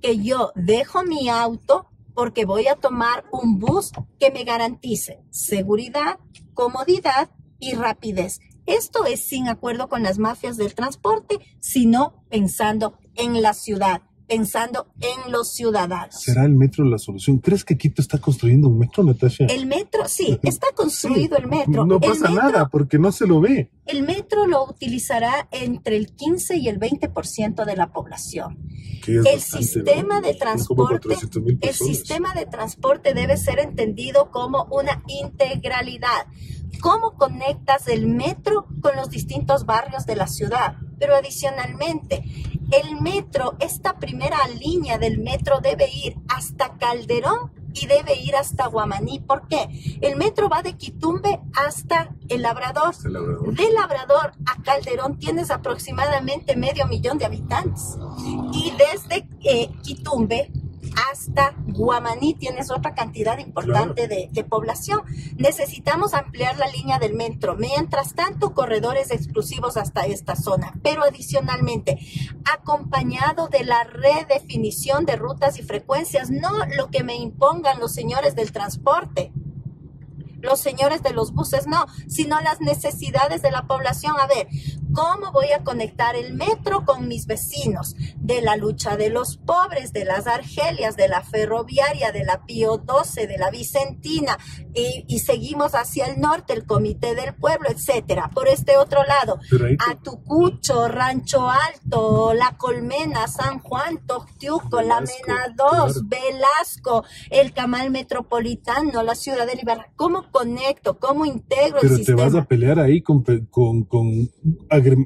Que yo dejo mi auto... porque voy a tomar un bus que me garantice seguridad, comodidad y rapidez. Esto es sin acuerdo con las mafias del transporte, sino pensando en la ciudad, pensando en los ciudadanos. ¿Será el metro la solución? ¿Crees que Quito está construyendo un metro, Natasha? El metro, sí, está construido sí, el metro. No pasa metro, nada porque no se lo ve. El metro lo utilizará entre el quince y el veinte por ciento de la población. El sistema de transporte, el sistema de transporte debe ser entendido como una integralidad. ¿Cómo conectas el metro con los distintos barrios de la ciudad? Pero adicionalmente, el metro, esta primera línea del metro debe ir hasta Calderón y debe ir hasta Guamaní. ¿Por qué? El metro va de Quitumbe hasta El Labrador. El Labrador. De Labrador a Calderón tienes aproximadamente medio millón de habitantes. Y desde eh, Quitumbe hasta Guamaní tienes otra cantidad importante claro. de, de población. Necesitamos ampliar la línea del metro. Mientras tanto, corredores exclusivos hasta esta zona. Pero adicionalmente, acompañado de la redefinición de rutas y frecuencias, no lo que me impongan los señores del transporte, los señores de los buses, no, sino las necesidades de la población. A ver, ¿Cómo voy a conectar el metro con mis vecinos? De la lucha de los pobres, de las Argelias, de la ferroviaria, de la Pío doce, de la Vicentina, y, y seguimos hacia el norte, el Comité del Pueblo, etcétera. Por este otro lado, Atucucho, Rancho Alto, La Colmena, San Juan, Toctiuco, La Mena dos, Velasco, el Camal Metropolitano, la Ciudad de Libertad. ¿Cómo conecto? ¿Cómo integro el sistema? Pero te vas a pelear ahí con, con, con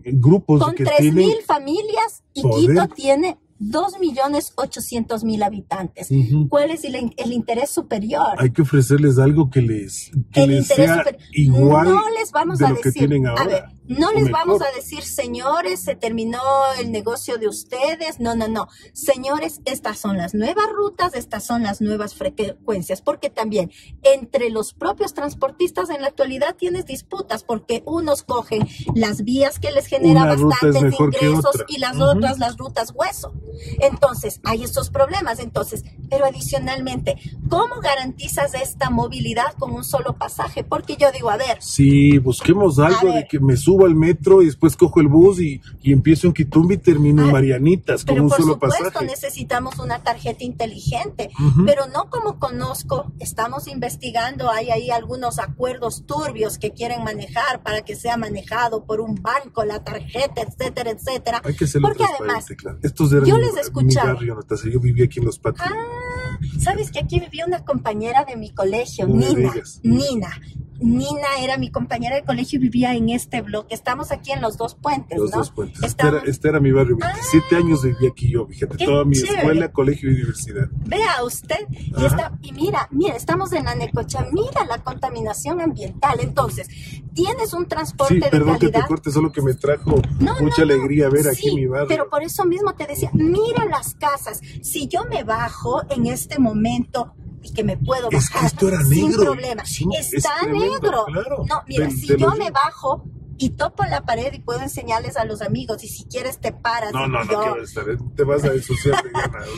grupos con que tienen... Con tres mil familias y poder. Quito tiene dos millones ochocientos mil habitantes. Uh-huh. ¿Cuál es el, el interés superior? Hay que ofrecerles algo que les, que el les sea super... igual no les vamos de a lo decir, que tienen ahora. A ver, no les mejor. vamos a decir, señores, se terminó el negocio de ustedes. No, no, no. Señores, estas son las nuevas rutas, estas son las nuevas frecuencias. Porque también entre los propios transportistas en la actualidad tienes disputas, porque unos cogen las vías que les genera bastantes ingresos y las uh-huh. otras, las rutas hueso. Entonces, hay estos problemas. Entonces, pero adicionalmente, ¿cómo garantizas esta movilidad con un solo pasaje? Porque yo digo, a ver. Sí, busquemos algo de que me suba al metro y después cojo el bus y, y empiezo en Quitumba y termino en Marianitas con un solo pasaje. Pero por supuesto necesitamos una tarjeta inteligente, uh-huh. pero no como conozco, estamos investigando, hay ahí algunos acuerdos turbios que quieren manejar para que sea manejado por un banco, la tarjeta, etcétera, etcétera. Hay que ser porque además, claro. Estos eran yo les escuchaba. Mi barrio, Natasha, yo vivía aquí en Los Patios. Ah, sabes que aquí vivía una compañera de mi colegio, no Nina, Nina. Nina era mi compañera de colegio y vivía en este bloque. Estamos aquí en los dos puentes, los ¿no? dos puentes. Estamos... Este, era, este era mi barrio. veintisiete ah, años viví aquí yo, fíjate. Toda mi chévere. escuela, colegio y universidad. Vea usted. Y, está, y mira, mira, estamos en la Necocha. Mira la contaminación ambiental. Entonces, tienes un transporte sí, de calidad. Perdón que te corte, solo que me trajo no, mucha no, no, alegría ver sí, aquí mi barrio. Pero por eso mismo te decía, mira las casas. Si yo me bajo en este momento... y que me puedo bajar es que esto era sin negro. problema. Sí, Está es tremendo, negro. Claro. No, mira, Ven, si yo los... me bajo y topo la pared y puedo enseñarles a los amigos, y si quieres te paras. No, no, yo... no quiero estar, te vas a ensuciar.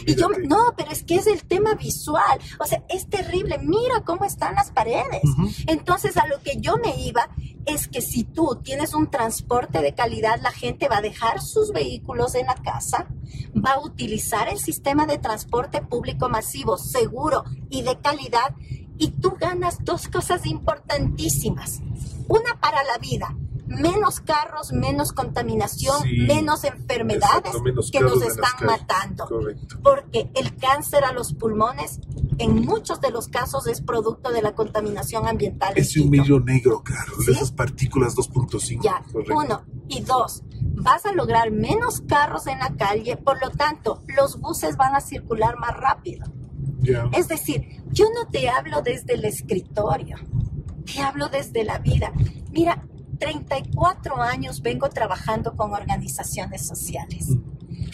y yo, no, pero es que es el tema visual. O sea, es terrible. Mira cómo están las paredes. Uh-huh. Entonces, a lo que yo me iba es que si tú tienes un transporte de calidad, la gente va a dejar sus vehículos en la casa, va a utilizar el sistema de transporte público masivo, seguro y de calidad, y tú ganas dos cosas importantísimas. Una para la vida. Menos carros, menos contaminación, sí, menos enfermedades exacto, menos que nos están matando. Correcto. Porque el cáncer a los pulmones, en muchos de los casos, es producto de la contaminación ambiental. Es un humillo negro, claro, ¿sí? Esas partículas dos punto cinco. Ya, correcto. Uno. Y dos, vas a lograr menos carros en la calle, por lo tanto, los buses van a circular más rápido. Yeah. Es decir, yo no te hablo desde el escritorio, te hablo desde la vida. Mira, treinta y cuatro años vengo trabajando con organizaciones sociales,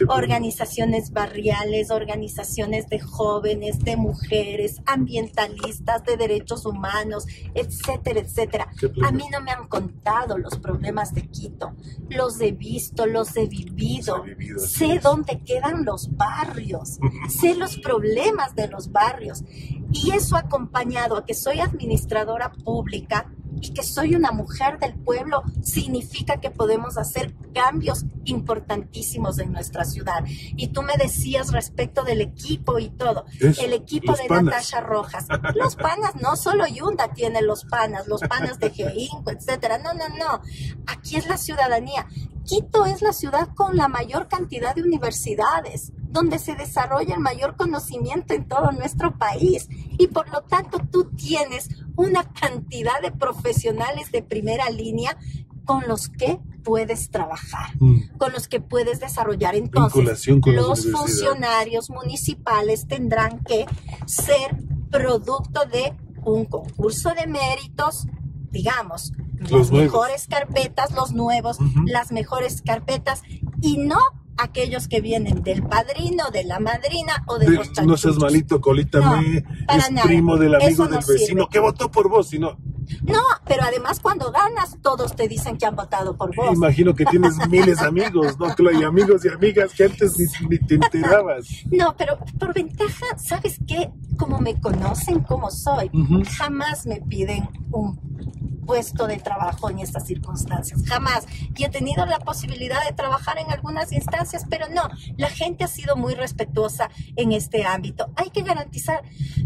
organizaciones barriales, organizaciones de jóvenes, de mujeres, ambientalistas, de derechos humanos, etcétera, etcétera. A mí no me han contado los problemas de Quito, los he visto, los he vivido, los he vivido sé dónde quedan los barrios, sé los problemas de los barrios, y eso acompañado a que soy administradora pública, y que soy una mujer del pueblo, significa que podemos hacer cambios importantísimos en nuestra ciudad. Y tú me decías respecto del equipo y todo. Es, el equipo de panas. Natasha Rojas. Los panas, no solo Yunda tiene los panas, los panas de Geinco, etcétera. No, no, no. Aquí es la ciudadanía. Quito es la ciudad con la mayor cantidad de universidades, donde se desarrolla el mayor conocimiento en todo nuestro país. Y por lo tanto, tú tienes una cantidad de profesionales de primera línea con los que puedes trabajar, mm. con los que puedes desarrollar. Entonces, los funcionarios municipales tendrán que ser producto de un concurso de méritos, digamos, los las nuevos. mejores carpetas, los nuevos, uh-huh. las mejores carpetas, y no aquellos que vienen del padrino, de la madrina o de, de los chanchuchos. No seas malito, colita, no, me es nada. primo del amigo no del vecino sirve. que votó por vos, sino... No, pero además cuando ganas, todos te dicen que han votado por vos. Imagino que tienes miles de amigos, ¿no? Y amigos y amigas que antes ni, ni te enterabas. No, pero por ventaja, ¿sabes qué? Como me conocen, como soy, uh-huh. jamás me piden un... puesto de trabajo en estas circunstancias, jamás. Y he tenido la posibilidad de trabajar en algunas instancias, pero no, la gente ha sido muy respetuosa en este ámbito. Hay que garantizar,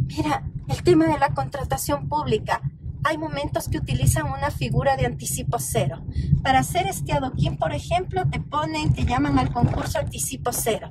mira, el tema de la contratación pública. Hay momentos que utilizan una figura de anticipo cero. Para hacer este adoquín, por ejemplo, te ponen, te llaman al concurso anticipo cero.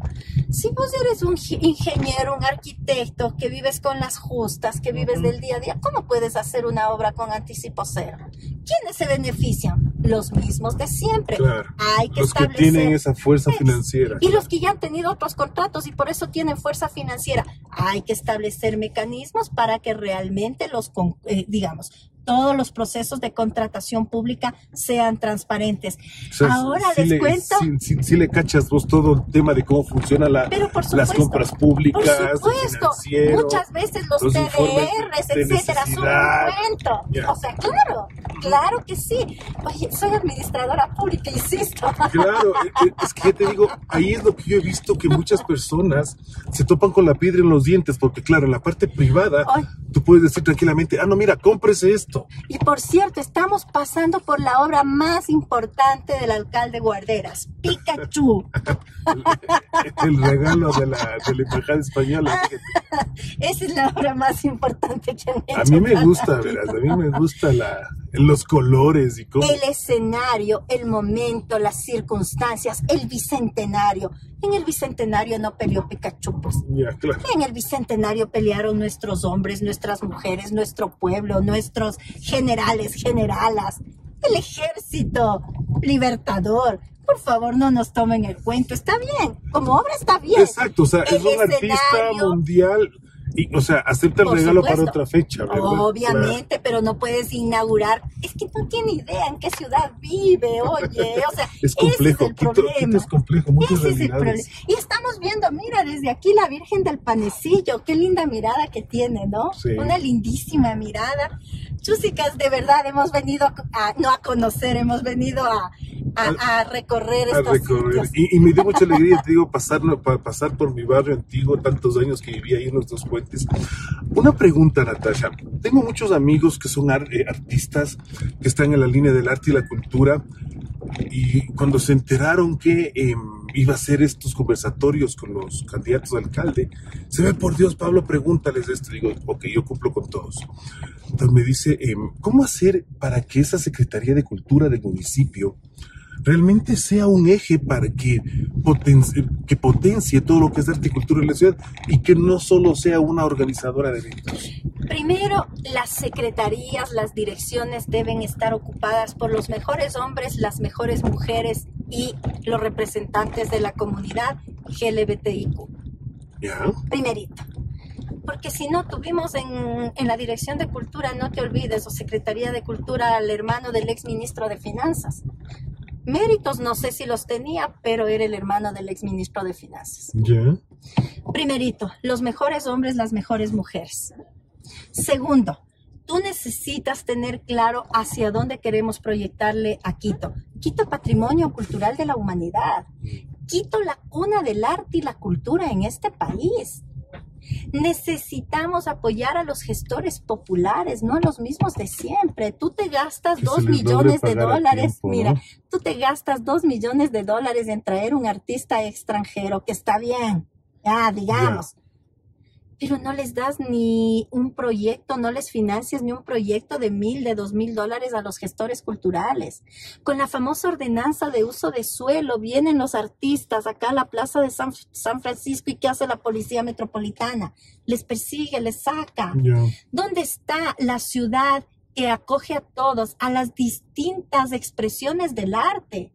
Si vos eres un ingeniero, un arquitecto, que vives con las justas, que vives del día a día, ¿cómo puedes hacer una obra con anticipo cero? ¿Quiénes se benefician? Los mismos de siempre. Claro, hay que los establecer. Que tienen esa fuerza financiera. Y los que ya han tenido otros contratos y por eso tienen fuerza financiera. Hay que establecer mecanismos para que realmente los, eh, digamos, todos los procesos de contratación pública sean transparentes. O sea, ahora si les le, cuento... Si, si, si le cachas vos todo el tema de cómo funcionan la, las compras públicas, por supuesto, muchas veces los, los T D Rs, etcétera, son un cuento. Yeah. O sea, claro, claro que sí. Oye, soy administradora pública, insisto. Claro, es que te digo, ahí es lo que yo he visto, que muchas personas se topan con la piedra en los dientes, porque claro, en la parte privada, Hoy, tú puedes decir tranquilamente, ah, no, mira, cómprese esto. Y por cierto, estamos pasando por la obra más importante del alcalde Guarderas, Pikachu. El, el regalo de la, de la embajada española. Esa es la obra más importante que han hecho. A mí me gusta, verás, a mí me gusta la, los colores y cosas. El escenario, el momento, las circunstancias, el bicentenario. En el bicentenario no peleó Pikachu, pues. Yeah, claro. En el bicentenario pelearon nuestros hombres, nuestras mujeres, nuestro pueblo, nuestros generales, generalas, el ejército libertador. Por favor, no nos tomen el cuento. Está bien, como obra está bien. Exacto, o sea, el es un artista mundial. Y, o sea, acepta el regalo para otra fecha, ¿verdad? Obviamente, claro. Pero no puedes inaugurar. Es que no tiene idea en qué ciudad vive, oye. O sea, es complejo, ese es el Quito, problema. Quito es complejo, muchas ese es el problema. Y estamos viendo, mira, desde aquí la Virgen del Panecillo. Qué linda mirada que tiene, ¿no? Sí. Una lindísima mirada. Chusicas, de verdad, hemos venido a, no a conocer, hemos venido a, a, a recorrer a estos recorrer. sitios. Y, y me dio mucha alegría, te digo, pasar, pasar por mi barrio antiguo, tantos años que vivía ahí en nuestros puentes. Una pregunta, Natasha. Tengo muchos amigos que son ar, eh, artistas, que están en la línea del arte y la cultura, y cuando se enteraron que eh, iba a hacer estos conversatorios con los candidatos a alcalde, se ve, por Dios, Pablo, pregúntales esto. Digo, ok, yo cumplo con todos. Entonces me dice, eh, ¿cómo hacer para que esa Secretaría de Cultura del municipio realmente sea un eje para que potencie, que potencie todo lo que es arte y cultura en la ciudad y que no solo sea una organizadora de eventos? Primero, las secretarías, las direcciones deben estar ocupadas por los mejores hombres, las mejores mujeres y los representantes de la comunidad L G B T I Q. ¿Ya? Primerito. Porque si no, tuvimos en, en la Dirección de Cultura, no te olvides, o Secretaría de Cultura, al hermano del exministro de Finanzas. Méritos no sé si los tenía, pero era el hermano del exministro de Finanzas. Yeah. Primerito, los mejores hombres, las mejores mujeres. Segundo, tú necesitas tener claro hacia dónde queremos proyectarle a Quito. Quito, patrimonio cultural de la humanidad. Quito, la cuna del arte y la cultura en este país. Necesitamos apoyar a los gestores populares, no a los mismos de siempre. Tú te gastas dos millones de dólares, tiempo, mira, ¿no? Tú te gastas dos millones de dólares en traer un artista extranjero, que está bien, ya, digamos. Yeah. Pero no les das ni un proyecto, no les financias ni un proyecto de mil, de dos mil dólares a los gestores culturales. Con la famosa ordenanza de uso de suelo, vienen los artistas acá a la plaza de San, San Francisco, ¿y qué hace la policía metropolitana? Les persigue, les saca. Yeah. ¿Dónde está la ciudad que acoge a todos, a las distintas expresiones del arte?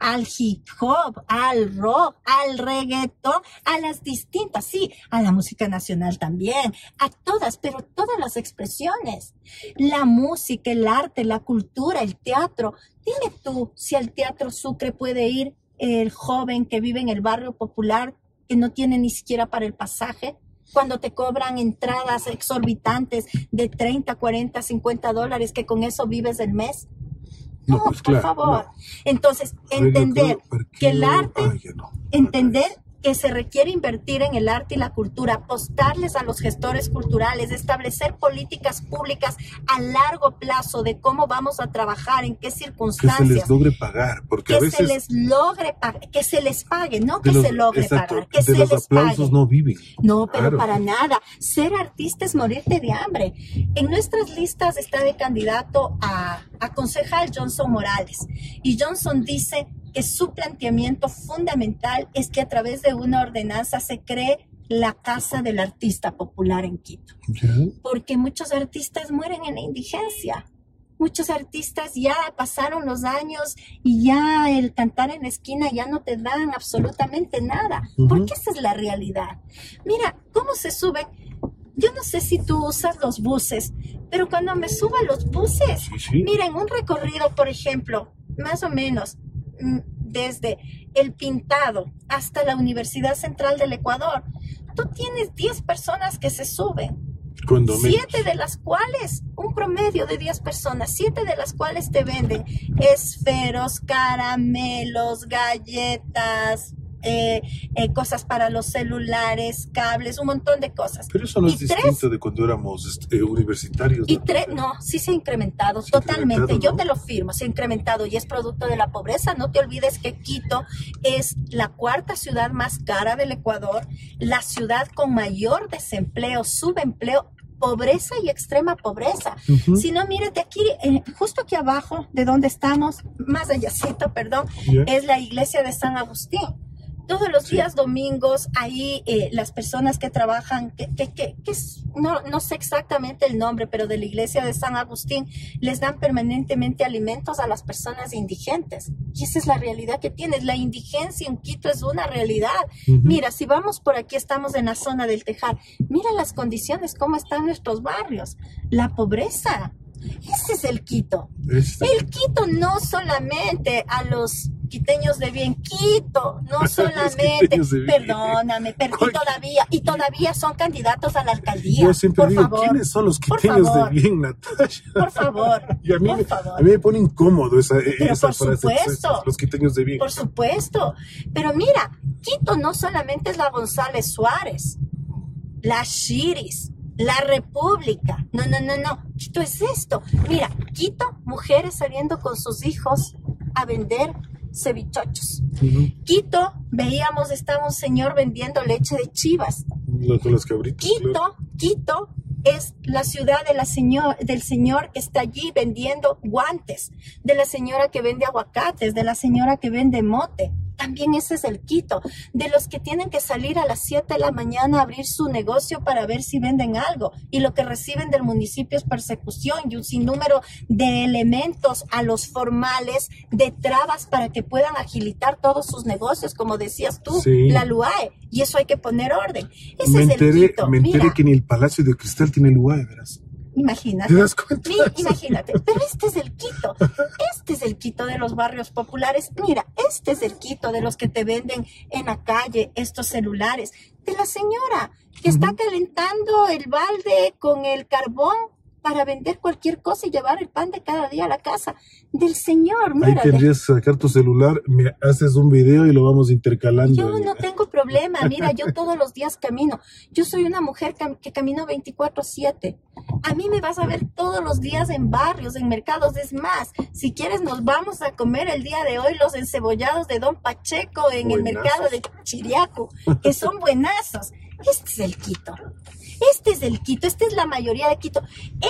Al hip hop, al rock, al reggaetón, a las distintas, sí, a la música nacional también, a todas, pero todas las expresiones. La música, el arte, la cultura, el teatro. Dime tú si al Teatro Sucre puede ir el joven que vive en el barrio popular, que no tiene ni siquiera para el pasaje, cuando te cobran entradas exorbitantes de treinta, cuarenta, cincuenta dólares, que con eso vives el mes. No, no, pues por claro, favor. No. Entonces, entender no, que el arte, Ay, no, entender que se requiere invertir en el arte y la cultura, apostarles a los gestores culturales, establecer políticas públicas a largo plazo de cómo vamos a trabajar, en qué circunstancias. Que se les logre pagar, porque a veces... Que se les logre pagar, que se les pague, no que se logre pagar, que se les pague. De los aplausos no viven. No, pero para nada. Ser artista es morirte de hambre. En nuestras listas está de candidato a, a concejal Johnson Morales, y Johnson dice... que su planteamiento fundamental es que a través de una ordenanza se cree la Casa del Artista Popular en Quito. Okay. Porque muchos artistas mueren en la indigencia. Muchos artistas ya pasaron los años y ya el cantar en la esquina ya no te dan absolutamente nada. Uh-huh. Porque esa es la realidad. Mira, cómo se suben. Yo no sé si tú usas los buses, pero cuando me subo a los buses, sí, sí. Miren, un recorrido, por ejemplo, más o menos... desde El Pintado hasta la Universidad Central del Ecuador, tú tienes diez personas que se suben, siete de las cuales, un promedio de diez personas, siete de las cuales te venden esferos, caramelos, galletas, eh, eh, cosas para los celulares, cables, un montón de cosas. Pero eso no es distinto de cuando éramos eh, universitarios. Y tres, no, sí se ha incrementado totalmente, yo te lo firmo, se ha incrementado y es producto de la pobreza. No te olvides que Quito es la cuarta ciudad más cara del Ecuador, la ciudad con mayor desempleo, subempleo, pobreza y extrema pobreza. Uh-huh. Si no, mírate aquí, eh, justo aquí abajo de donde estamos, más allácito, perdón, yeah. Es la iglesia de San Agustín. Todos los días sí. Domingos, ahí eh, las personas que trabajan, que, que, que, que es, no, no sé exactamente el nombre, pero de la iglesia de San Agustín, les dan permanentemente alimentos a las personas indigentes. Y esa es la realidad que tienes. La indigencia en Quito es una realidad. Uh-huh. Mira, si vamos por aquí, estamos en la zona del Tejar. Mira las condiciones, cómo están nuestros barrios. La pobreza. Ese es el Quito. Este. El Quito no solamente a los... quiteños de bien, Quito, no solamente, perdóname, perdí todavía, y todavía son candidatos a la alcaldía. Yo siempre por digo, favor, ¿quiénes son los quiteños favor, de bien, Natasha? Por favor, y a mí, por favor. A mí me pone incómodo esa, pero esa por frase, supuesto, esa, los quiteños de bien. Por supuesto, pero mira, Quito no solamente es la González Suárez, la Shiris, la República, no, no, no, no, Quito es esto. Mira, Quito, mujeres saliendo con sus hijos a vender cevichochos. Uh-huh. Quito, veíamos, estaba un señor vendiendo leche de chivas. No, con los cabritos. Quito, claro. Quito es la ciudad de la señor, del señor que está allí vendiendo guantes, de la señora que vende aguacates, de la señora que vende mote. También ese es el Quito, de los que tienen que salir a las siete de la mañana a abrir su negocio para ver si venden algo, y lo que reciben del municipio es persecución y un sinnúmero de elementos a los formales, de trabas para que puedan agilitar todos sus negocios, como decías tú, sí. La LUAE, y eso hay que poner orden. Ese me es enteré, el Quito. Me enteré Mira. Que ni el Palacio de Cristal tiene LUAE, verás. Imagínate, mira, imagínate, pero este es el Quito, este es el Quito de los barrios populares, mira, este es el Quito de los que te venden en la calle estos celulares, de la señora que está calentando el balde con el carbón para vender cualquier cosa y llevar el pan de cada día a la casa, del señor, mira. Ahí tendrías que sacar tu celular, me haces un video y lo vamos intercalando. Yo no tengo problema, mira, yo todos los días camino, yo soy una mujer que camino veinticuatro siete, A mí me vas a ver todos los días en barrios, en mercados. Es más, si quieres nos vamos a comer el día de hoy los encebollados de Don Pacheco en buenazos. El mercado de Chiriaco, que son buenazos. Este es el Quito. Este es el Quito. Esta es la mayoría de Quito.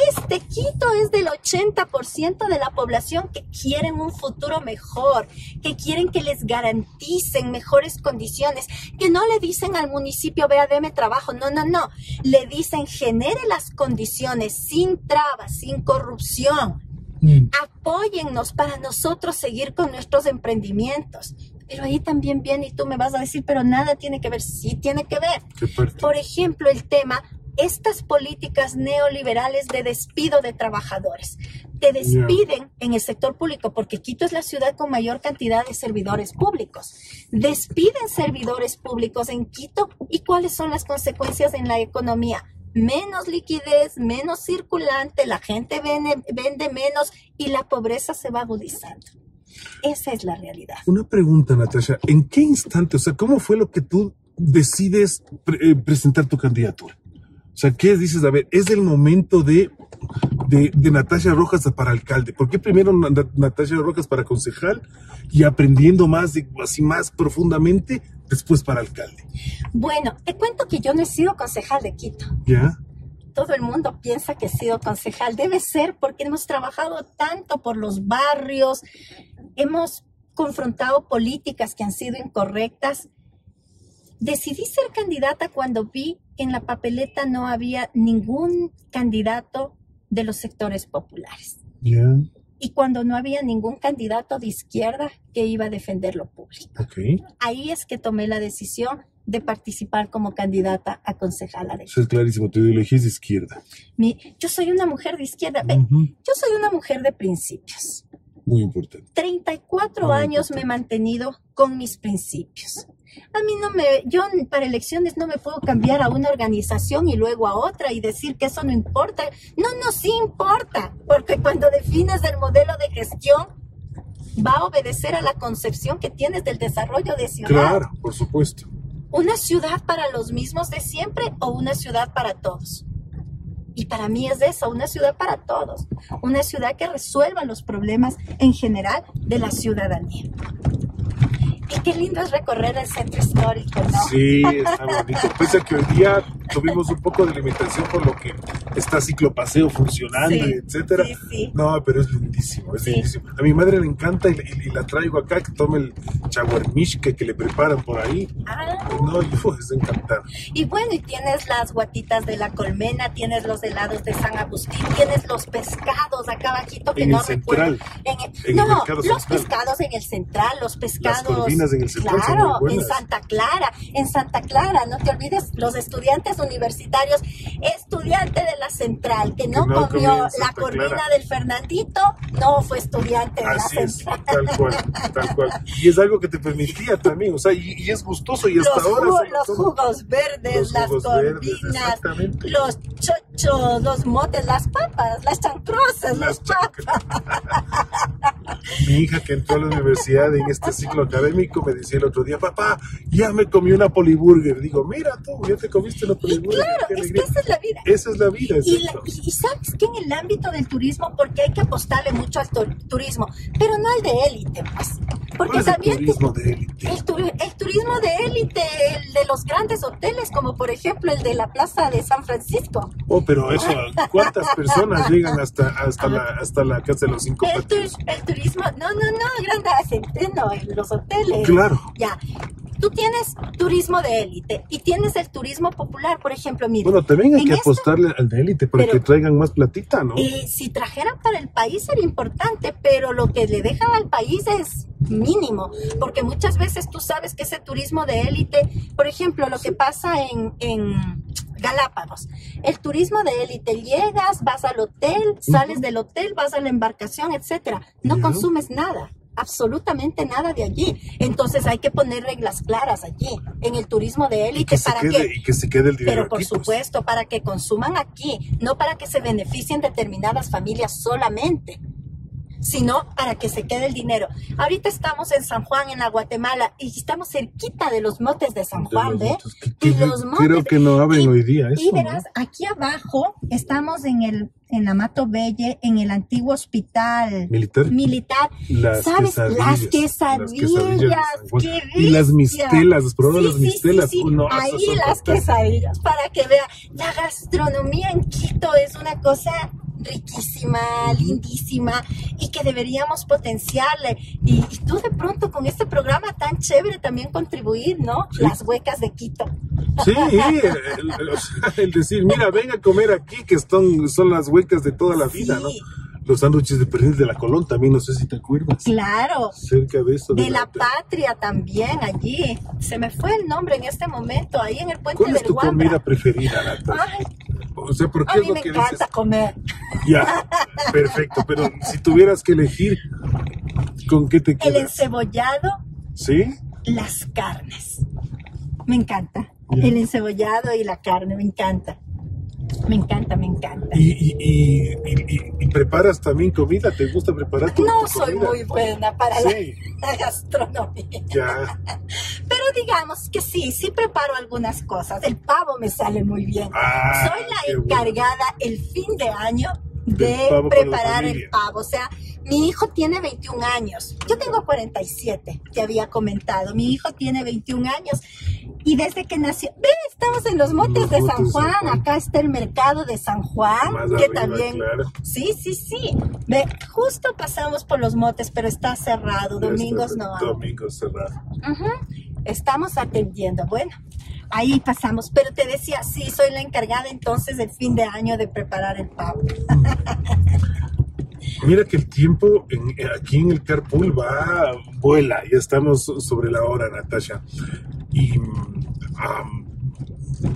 Este Quito es del ochenta por ciento de la población que quieren un futuro mejor, que quieren que les garanticen mejores condiciones, que no le dicen al municipio, vea, deme trabajo. No, no, no. Le dicen, genere las condiciones sin trabas, sin corrupción. Mm. Apóyennos para nosotros seguir con nuestros emprendimientos. Pero ahí también viene y tú me vas a decir, pero nada tiene que ver. Sí tiene que ver. ¿Qué parte? Por ejemplo, el tema, estas políticas neoliberales de despido de trabajadores. Te despiden en el sector público, porque Quito es la ciudad con mayor cantidad de servidores públicos. Despiden servidores públicos en Quito. ¿Y cuáles son las consecuencias en la economía? Menos liquidez, menos circulante, la gente vende, vende menos y la pobreza se va agudizando. Esa es la realidad. Una pregunta, Natasha, ¿en qué instante, o sea, cómo fue lo que tú decides pre presentar tu candidatura? O sea, ¿qué dices? A ver, es el momento de, de, de Natasha Rojas para alcalde. ¿Por qué primero Natasha Rojas para concejal y aprendiendo más, de, así más profundamente, después para alcalde? Bueno, te cuento que yo no he sido concejal de Quito. ¿Ya? Todo el mundo piensa que he sido concejal. Debe ser porque hemos trabajado tanto por los barrios, hemos confrontado políticas que han sido incorrectas. Decidí ser candidata cuando vi que en la papeleta no había ningún candidato de los sectores populares. Yeah. Y cuando no había ningún candidato de izquierda que iba a defender lo público. Okay. Ahí es que tomé la decisión de participar como candidata a concejala de Eso es clarísimo, tu ideología es de izquierda. Mi, yo soy una mujer de izquierda. Uh -huh. Yo soy una mujer de principios. Muy importante. treinta y cuatro Muy años importante. me he mantenido con mis principios. A mí no me, yo para elecciones no me puedo cambiar a una organización y luego a otra y decir que eso no importa. No, no, sí importa, porque cuando defines el modelo de gestión va a obedecer a la concepción que tienes del desarrollo de ciudad. Claro, por supuesto. ¿Una ciudad para los mismos de siempre o una ciudad para todos? Y para mí es eso, una ciudad para todos. Una ciudad que resuelva los problemas en general de la ciudadanía. Y qué lindo es recorrer el centro histórico, ¿no? Sí, está bonito. Pese a que hoy día tuvimos un poco de limitación por lo que está ciclopaseo funcionando, sí, etcétera. Sí, sí. No, pero es lindísimo, es sí. lindísimo. A mi madre le encanta y, y, y la traigo acá, que tome el chaguarmishke que le preparan por ahí. Ah. No, yo es encantado. Y bueno, y tienes las guatitas de la colmena, tienes los helados de San Agustín, tienes los pescados acá abajito que en no recuerdo. En el, en no, el mercado los central. pescados en el central, los pescados... En el claro, en Santa Clara, en Santa Clara, no te olvides, los estudiantes universitarios, estudiante de la Central, que no, que no comió la corvina Clara. del Fernandito, no fue estudiante de Así la Central. Es, tal cual, tal cual. Y es algo que te permitía también, o sea, y, y es gustoso y hasta los ahora... Jugos, los jugos verdes, los las jugos corvinas, verdes, los chochos, los motes, las papas, las chancrosas, las, las papas. Mi hija que entró a la universidad en este ciclo académico me decía el otro día, papá, ya me comí una poliburger. Digo, mira tú, ya te comiste una poliburger. Claro, es que esa es la vida. Esa es la vida. Y, la, y sabes que en el ámbito del turismo, porque hay que apostarle mucho al turismo, pero no al de élite, pues. Porque también el turismo de élite. El, tu, el turismo de élite, el de los grandes hoteles, como por ejemplo el de la Plaza de San Francisco. Oh, pero eso, ¿cuántas personas llegan hasta, hasta, la, hasta la Casa de los Cinco Patos? El, tu, el turismo, no, no, no, grande, no, los hoteles. Claro. Ya. Tú tienes turismo de élite y tienes el turismo popular, por ejemplo, mira. Bueno, también hay que esto, apostarle al de élite para que traigan más platita, ¿no? Y si trajeran para el país sería importante, pero lo que le dejan al país es mínimo, porque muchas veces tú sabes que ese turismo de élite, por ejemplo, lo que pasa en... en Galápagos. El turismo de élite, llegas, vas al hotel, sales uh-huh. del hotel, vas a la embarcación, etcétera. No yeah. consumes nada. Absolutamente nada de allí. Entonces hay que poner reglas claras allí, en el turismo de élite, para que, y que se quede el dinero. Pero por supuesto, para que consuman aquí, no para que se beneficien determinadas familias solamente, sino para que se quede el dinero. Ahorita estamos en San Juan, en la Guatemala, y estamos cerquita de los motes de San Juan, ¿eh? Y los motes. Creo que no abren hoy día eso. Y verás, ¿no? Aquí abajo estamos en el en la Mato Belle, en el antiguo hospital militar, militar. Las ¿sabes? Quesadillas, las quesadillas, las quesadillas qué y las mistelas, los sí, las sí, mistelas. Sí, sí. No, ahí las quesadillas, para que vea, la gastronomía en Quito es una cosa riquísima, lindísima, y que deberíamos potenciarle. Y, y tú de pronto con este programa tan chévere también contribuir, ¿no? Sí. Las huecas de Quito. Sí, el, el, el decir, mira, ven a comer aquí, que son, son las huecas de toda la vida, sí. ¿no? Los sándwiches de pernil de la Colón también, no sé si te acuerdas. Claro. Cerca de eso. De, de la, la Patria también, allí. Se me fue el nombre en este momento, ahí en el puente del Guambra. ¿Cuál es tu comida preferida, Natalia? O sea, ¿por qué a mí es lo me que encanta dices? comer. Ya, perfecto. Pero si tuvieras que elegir, ¿con qué te quedas? El encebollado. ¿Sí? Las carnes. Me encanta. Ya. El encebollado y la carne, me encanta. Me encanta, me encanta. ¿Y, y, y, y, y, y preparas también comida? ¿Te gusta preparar tu, no tu soy comida? Muy buena para sí. la, la gastronomía. Ya. Pero digamos que sí, sí preparo algunas cosas. El pavo me sale muy bien. Ah, soy la encargada bueno. el fin de año de preparar el pavo. O sea, mi hijo tiene veintiún años. Yo tengo cuarenta y siete, te había comentado. Mi hijo tiene veintiún años. Y desde que nació, ve, estamos en los montes de San Juan, acá está el mercado de San Juan, más que arriba, también, claro. sí, sí, sí, ve, justo pasamos por los montes, pero está cerrado, domingos está, no. Domingos cerrado. Uh-huh. Estamos atendiendo, bueno, ahí pasamos, pero te decía, sí, soy la encargada entonces del fin de año de preparar el pavo. Mira que el tiempo en, aquí en el carpool va, vuela, ya estamos sobre la hora, Natasha. Y um,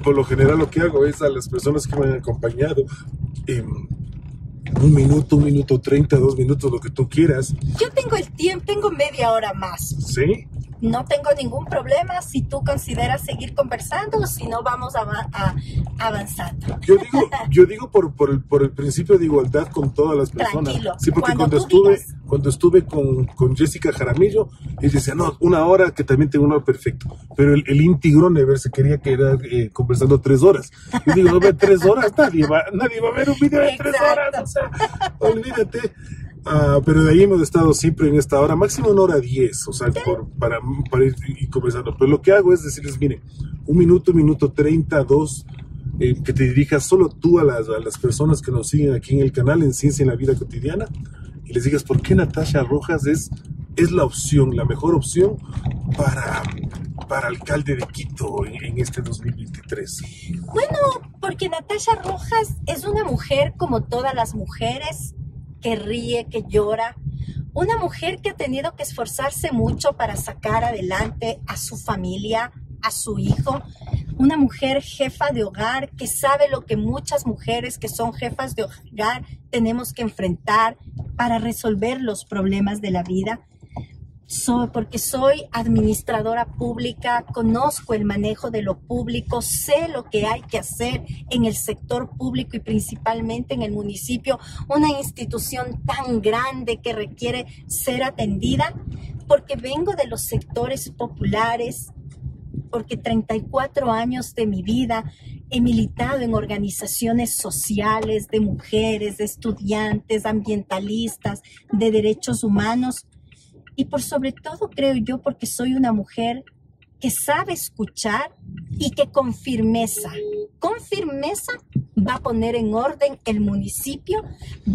por lo general lo que hago es a las personas que me han acompañado, um, un minuto, un minuto treinta, dos minutos, lo que tú quieras. Yo tengo el tiempo, tengo media hora más. ¿Sí? No tengo ningún problema si tú consideras seguir conversando o si no vamos a, a, avanzando. Yo digo, yo digo por, por, el, por el principio de igualdad con todas las personas. Tranquilo. Sí, porque cuando, cuando estuve, digas... cuando estuve con, con Jessica Jaramillo, ella decía, no, una hora, que también tengo una hora perfecta. Pero el, el íntegro never se quería quedar eh, conversando tres horas. Yo digo, no ve tres horas, nadie va, nadie va a ver un video de tres horas. O sea, olvídate. Uh, pero de ahí hemos estado siempre en esta hora, máximo una hora diez, o sea, por, para, para ir y conversando. Pero lo que hago es decirles, miren, un minuto, un minuto treinta, dos, eh, que te dirijas solo tú a las, a las personas que nos siguen aquí en el canal, en Ciencia en la Vida Cotidiana, y les digas por qué Natasha Rojas es, es la opción, la mejor opción para... para alcalde de Quito en este dos mil veintitrés? Bueno, porque Natasha Rojas es una mujer como todas las mujeres, que ríe, que llora, una mujer que ha tenido que esforzarse mucho para sacar adelante a su familia, a su hijo, una mujer jefa de hogar que sabe lo que muchas mujeres que son jefas de hogar tenemos que enfrentar para resolver los problemas de la vida. Soy, porque soy administradora pública, conozco el manejo de lo público, sé lo que hay que hacer en el sector público y principalmente en el municipio, una institución tan grande que requiere ser atendida, porque vengo de los sectores populares, porque treinta y cuatro años de mi vida he militado en organizaciones sociales de mujeres, de estudiantes, ambientalistas, de derechos humanos. Y por sobre todo, creo yo, porque soy una mujer que sabe escuchar y que con firmeza, con firmeza va a poner en orden el municipio,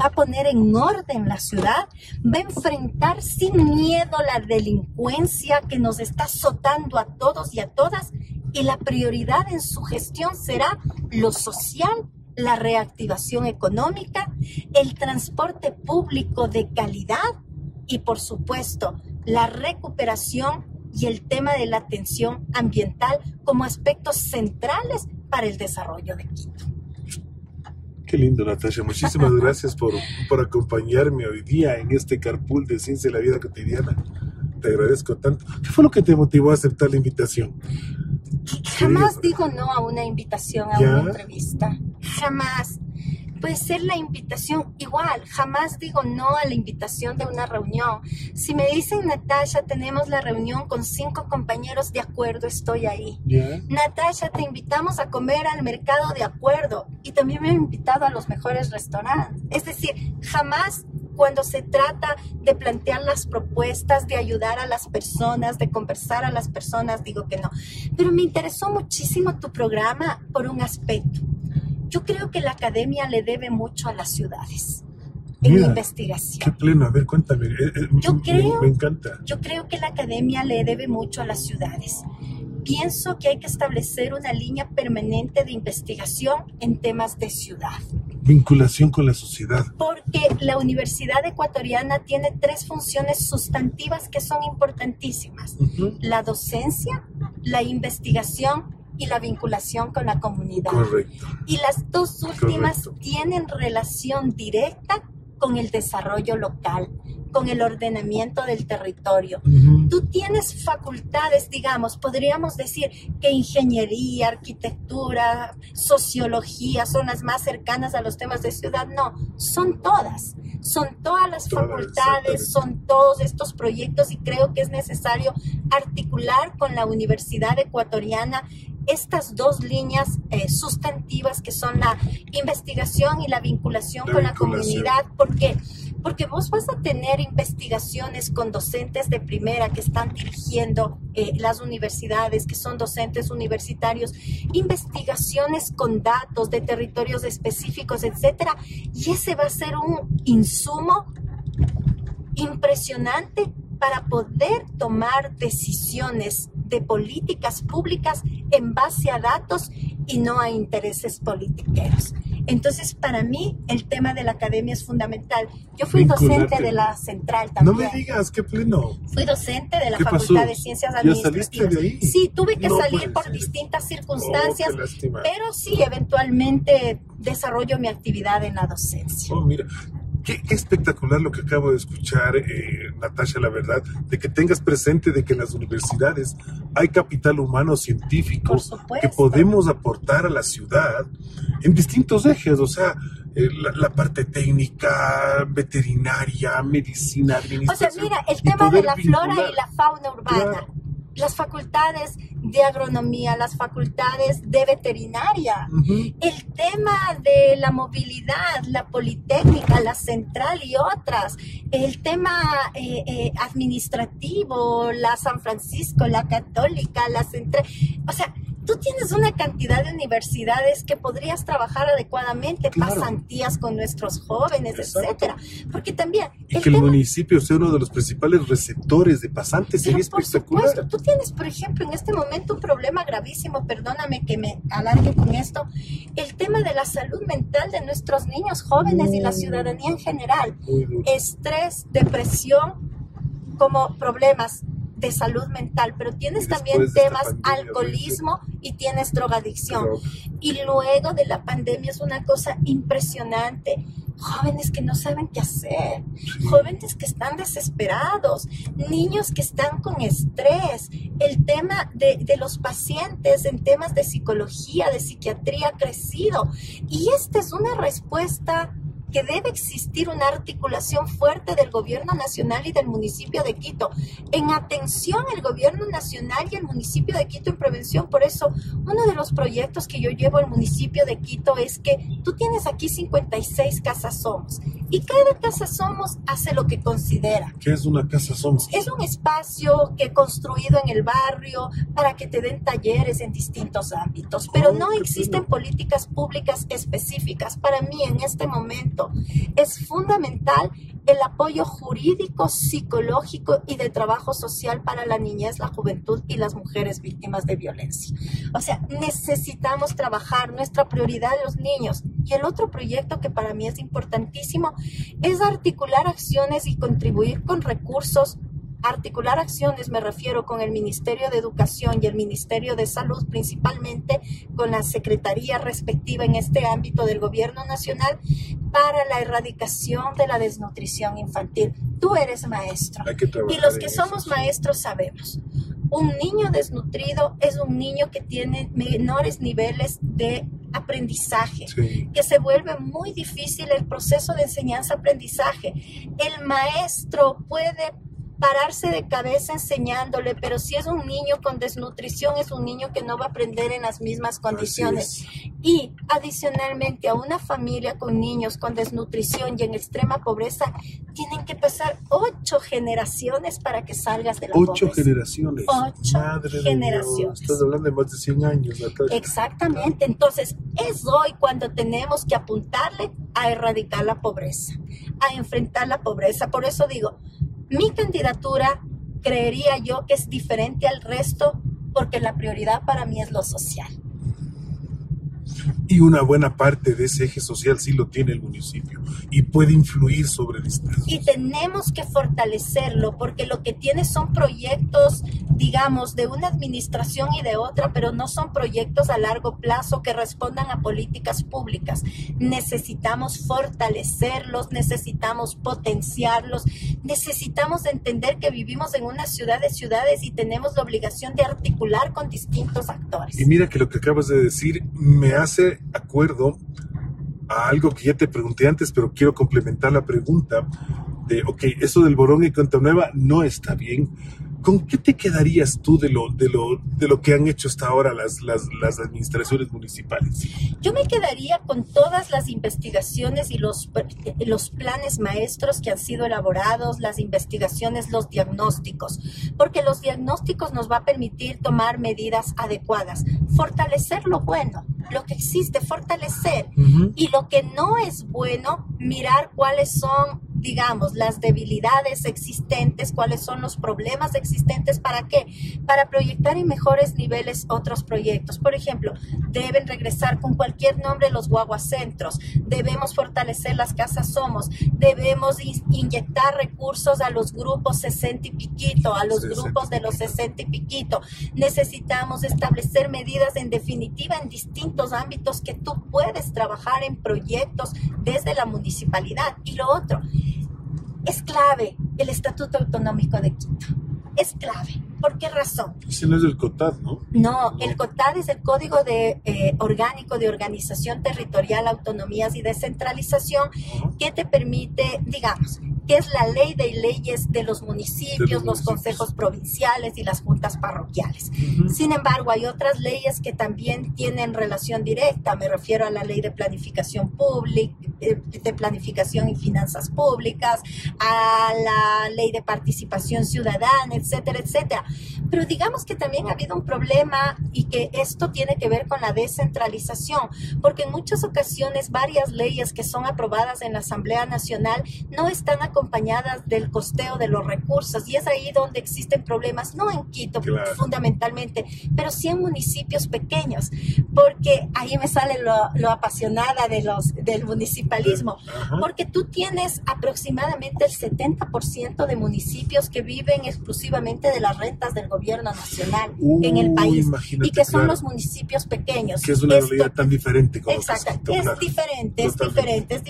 va a poner en orden la ciudad, va a enfrentar sin miedo la delincuencia que nos está azotando a todos y a todas, y la prioridad en su gestión será lo social, la reactivación económica, el transporte público de calidad, y por supuesto, la recuperación y el tema de la atención ambiental como aspectos centrales para el desarrollo de Quito. Qué lindo, Natasha. Muchísimas gracias por, por acompañarme hoy día en este carpool de Ciencia y la Vida Cotidiana. Te agradezco tanto. ¿Qué fue lo que te motivó a aceptar la invitación? Jamás digo no a una invitación, a ¿Ya? una entrevista. Jamás. Puede ser la invitación igual, jamás digo no a la invitación de una reunión. Si me dicen, Natasha, tenemos la reunión con cinco compañeros, de acuerdo, estoy ahí. ¿Sí? Natasha, te invitamos a comer al mercado, de acuerdo. Y también me han invitado a los mejores restaurantes. Es decir, jamás cuando se trata de plantear las propuestas, de ayudar a las personas, de conversar a las personas, digo que no. Pero me interesó muchísimo tu programa por un aspecto. Yo creo que la academia le debe mucho a las ciudades en Mira, investigación. Qué pleno, a ver, cuéntame. Yo creo, me, me encanta. Yo creo que la academia le debe mucho a las ciudades. Pienso que hay que establecer una línea permanente de investigación en temas de ciudad. Vinculación con la sociedad. Porque la Universidad Ecuatoriana tiene tres funciones sustantivas que son importantísimas. Uh-huh. La docencia, la investigación y la vinculación con la comunidad. Correcto. Y las dos últimas Correcto. tienen relación directa con el desarrollo local, con el ordenamiento del territorio. Uh-huh. Tú tienes facultades, digamos, podríamos decir que ingeniería, arquitectura, sociología son las más cercanas a los temas de ciudad. No, son todas, son todas las todas, facultades, son todos estos proyectos, y creo que es necesario articular con la Universidad Ecuatoriana estas dos líneas eh, sustantivas que son la investigación y la vinculación la con vinculación. la comunidad. ¿Por qué? Porque vos vas a tener investigaciones con docentes de primera que están dirigiendo eh, las universidades, que son docentes universitarios, investigaciones con datos de territorios específicos, etcétera, y ese va a ser un insumo impresionante para poder tomar decisiones de políticas públicas en base a datos y no a intereses politiqueros. Entonces, para mí, el tema de la academia es fundamental. Yo fui Vincularte. docente de la central también. No me digas, qué pleno. Fui docente de la Facultad pasó? de Ciencias Administrativas. ¿Ya saliste de ahí? Sí, tuve que no salir por ser. distintas circunstancias, oh, pero sí, eventualmente desarrollo mi actividad en la docencia. Oh, mira. Qué, qué espectacular lo que acabo de escuchar, eh, Natasha, la verdad, de que tengas presente de que en las universidades hay capital humano científico que podemos aportar a la ciudad en distintos ejes, o sea, eh, la, la parte técnica, veterinaria, medicina, administración. O sea, mira, el tema de la vincular. flora y la fauna urbana. Claro. Las facultades de agronomía, las facultades de veterinaria, uh-huh. el tema de la movilidad, la politécnica, la central y otras, el tema eh, eh, administrativo, la San Francisco, la Católica, la central, o sea, tú tienes una cantidad de universidades que podrías trabajar adecuadamente, claro. pasantías con nuestros jóvenes, Exacto. etcétera. Porque también... Y el que tema... el municipio sea uno de los principales receptores de pasantes sería espectacular. Supuesto, tú tienes, por ejemplo, en este momento un problema gravísimo, perdóname que me alargue con esto, el tema de la salud mental de nuestros niños, jóvenes mm. y la ciudadanía en general. Estrés, depresión, como problemas de salud mental, pero tienes también temas pandemia, alcoholismo y tienes drogadicción. Pero, y luego de la pandemia es una cosa impresionante. Jóvenes que no saben qué hacer, sí. jóvenes que están desesperados, niños que están con estrés. El tema de, de los pacientes en temas de psicología, de psiquiatría ha crecido. Y esta es una respuesta que debe existir una articulación fuerte del gobierno nacional y del municipio de Quito. En atención el gobierno nacional y el municipio de Quito en prevención. Por eso, uno de los proyectos que yo llevo al municipio de Quito es que tú tienes aquí cincuenta y seis casas Somos. Y cada casa Somos hace lo que considera. ¿Qué es una casa Somos? Es un espacio que he construido en el barrio para que te den talleres en distintos ámbitos. Pero no existen políticas públicas específicas. Para mí, en este momento, es fundamental el apoyo jurídico, psicológico y de trabajo social para la niñez, la juventud y las mujeres víctimas de violencia. O sea, necesitamos trabajar nuestra prioridad de los niños. Y el otro proyecto que para mí es importantísimo es articular acciones y contribuir con recursos. Articular acciones, me refiero con el Ministerio de Educación y el Ministerio de Salud, principalmente con la Secretaría respectiva en este ámbito del Gobierno Nacional, para la erradicación de la desnutrición infantil. Tú eres maestro y los que somos maestros sabemos. Un niño desnutrido es un niño que tiene menores niveles de aprendizaje, sí. que se vuelve muy difícil el proceso de enseñanza-aprendizaje. El maestro puede pararse de cabeza enseñándole, pero si es un niño con desnutrición, es un niño que no va a aprender en las mismas condiciones. Y adicionalmente a una familia con niños con desnutrición y en extrema pobreza, tienen que pasar ocho generaciones para que salgas de la pobreza. Ocho generaciones. Ocho Madre generaciones. Estás hablando de más de cien años, Natalia. Exactamente. Entonces, es hoy cuando tenemos que apuntarle a erradicar la pobreza, a enfrentar la pobreza. Por eso digo, mi candidatura creería yo que es diferente al resto porque la prioridad para mí es lo social. y una buena parte de ese eje social sí lo tiene el municipio y puede influir sobre distritos. Y tenemos que fortalecerlo, porque lo que tiene son proyectos, digamos, de una administración y de otra, pero no son proyectos a largo plazo que respondan a políticas públicas. Necesitamos fortalecerlos, necesitamos potenciarlos, necesitamos entender que vivimos en una ciudad de ciudades y tenemos la obligación de articular con distintos actores. Y mira que lo que acabas de decir me hace acuerdo a algo que ya te pregunté antes, pero quiero complementar la pregunta de, ok, eso del Borón y Cuenta Nueva no está bien. ¿Con qué te quedarías tú de lo, de lo, de lo que han hecho hasta ahora las, las, las administraciones municipales? Yo me quedaría con todas las investigaciones y los, los planes maestros que han sido elaborados, las investigaciones, los diagnósticos, porque los diagnósticos nos va a permitir tomar medidas adecuadas, fortalecer lo bueno, lo que existe, fortalecer, uh-huh. y lo que no es bueno, mirar cuáles son, digamos, las debilidades existentes, cuáles son los problemas existentes, ¿para qué? Para proyectar en mejores niveles otros proyectos. Por ejemplo, deben regresar con cualquier nombre los guaguacentros, debemos fortalecer las casas Somos, debemos inyectar recursos a los grupos sesenta y piquito, a los grupos de los sesenta y piquito. Necesitamos establecer medidas en definitiva en distintos ámbitos que tú puedes trabajar en proyectos desde la municipalidad. Y lo otro, es clave el Estatuto Autonómico de Quito. Es clave. ¿Por qué razón? Ese no es el COTAD, ¿no? No, no. El COTAD es el Código de, eh, Orgánico de Organización Territorial, Autonomías y Descentralización, uh-huh. que te permite, digamos, que es la ley de leyes de los municipios, de los, los municipios. Consejos provinciales y las juntas parroquiales. Uh-huh. Sin embargo, hay otras leyes que también tienen relación directa. Me refiero a la ley de planificación pública, de planificación y finanzas públicas, a la ley de participación ciudadana, etcétera, etcétera. Pero digamos que también ha habido un problema y que esto tiene que ver con la descentralización, porque en muchas ocasiones varias leyes que son aprobadas en la Asamblea Nacional no están acompañadas del costeo de los recursos, y es ahí donde existen problemas, no en Quito claro. fundamentalmente, pero sí en municipios pequeños, porque ahí me sale lo, lo apasionada de los, del municipalismo, uh-huh. porque tú tienes aproximadamente el setenta por ciento de municipios que viven exclusivamente de las rentas del gobierno nacional uh, en el país, y que son claro. los municipios pequeños. Que es una Esto, realidad tan diferente como exacto, es, Quito, es claro. diferente, es totalmente. diferente, es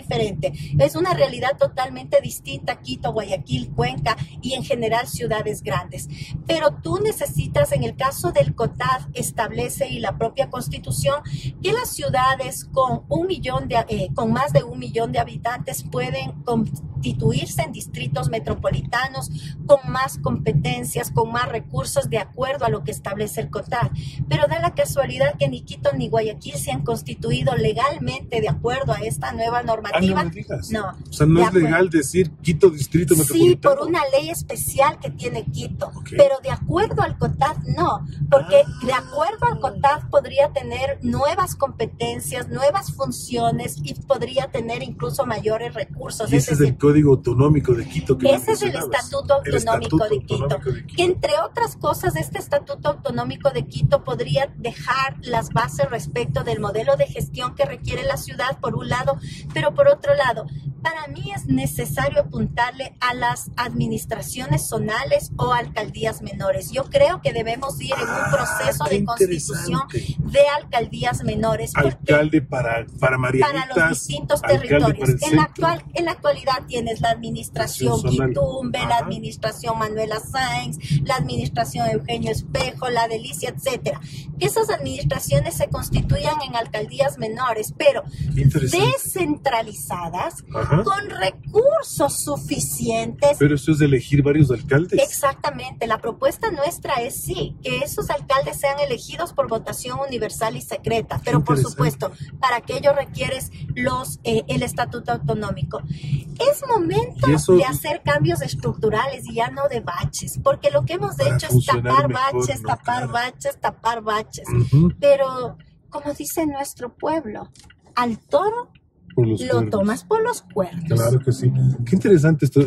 diferente. Es una realidad totalmente distinta. Quito, Guayaquil, Cuenca y en general ciudades grandes. Pero tú necesitas, en el caso del COTAD, establece y la propia Constitución, que las ciudades con un millón de, eh, con más de un millón de habitantes pueden constituirse en distritos metropolitanos con más competencias, con más recursos, de acuerdo a lo que establece el COTAD. Pero da la casualidad que ni Quito ni Guayaquil se han constituido legalmente de acuerdo a esta nueva normativa. Ah, no me digas. No. O sea, no es legal decir Quito Distrito Metropolitano. Sí, por una ley especial que tiene Quito, okay. pero de acuerdo al COTAD no, porque ah. de acuerdo al COTAD podría tener nuevas competencias, nuevas funciones y podría tener incluso mayores recursos. Ese es, es decir, el Código Autonómico de Quito. Que ese es el Estatuto Autonómico, el Estatuto de, Quito, Autonómico de Quito, que entre otras cosas este Estatuto Autonómico de Quito podría dejar las bases respecto del modelo de gestión que requiere la ciudad por un lado, pero por otro lado, para mí es necesario apuntarle a las administraciones zonales o alcaldías menores. Yo creo que debemos ir en un proceso ah, de constitución de alcaldías menores. Alcalde para, para Marianitas. Para los distintos territorios. En la, actual, en la actualidad tienes la administración Quitumbe, la administración Manuela Sáenz, la administración Eugenio Espejo, la Delicia, etcétera. Que esas administraciones se constituyan en alcaldías menores, pero descentralizadas, ajá. con recursos suficientes. Pero eso es de elegir varios alcaldes. Exactamente, la propuesta nuestra es sí, que esos alcaldes sean elegidos por votación universal y secreta, pero por supuesto, para aquello requieres los, eh, el Estatuto Autonómico. Es momento eso... de hacer cambios estructurales y ya no de baches, porque lo que hemos para hecho es tapar baches, no, tapar claro. baches, tapar baches, uh-huh. pero como dice nuestro pueblo, al toro lo cuernos. Tomas por los cuernos. Claro que sí. Qué interesante esto,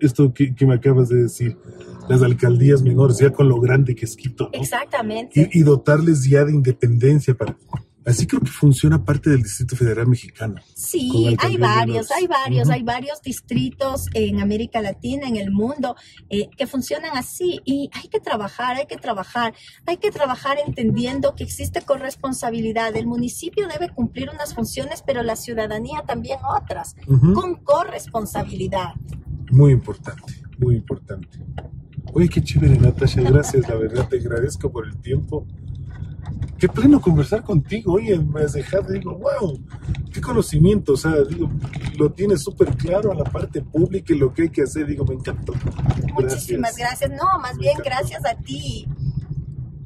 esto que, que me acabas de decir. Las alcaldías menores, ya con lo grande que es Quito, ¿no? Exactamente. Y, y dotarles ya de independencia para... Así creo que funciona parte del Distrito Federal Mexicano. Sí, hay varios, hay varios, uh-huh. hay varios distritos en América Latina, en el mundo, eh, que funcionan así. Y hay que trabajar, hay que trabajar, hay que trabajar entendiendo que existe corresponsabilidad. El municipio debe cumplir unas funciones, pero la ciudadanía también otras, uh-huh. con corresponsabilidad. Muy importante, muy importante. Oye, qué chévere, Natasha, gracias, la verdad te agradezco por el tiempo. Qué pleno conversar contigo, oye, me has dejado, digo, wow, qué conocimiento, o sea, digo, lo tienes súper claro a la parte pública y lo que hay que hacer, digo, me encantó. Gracias. Muchísimas gracias, no, más me bien encantó. Gracias a ti.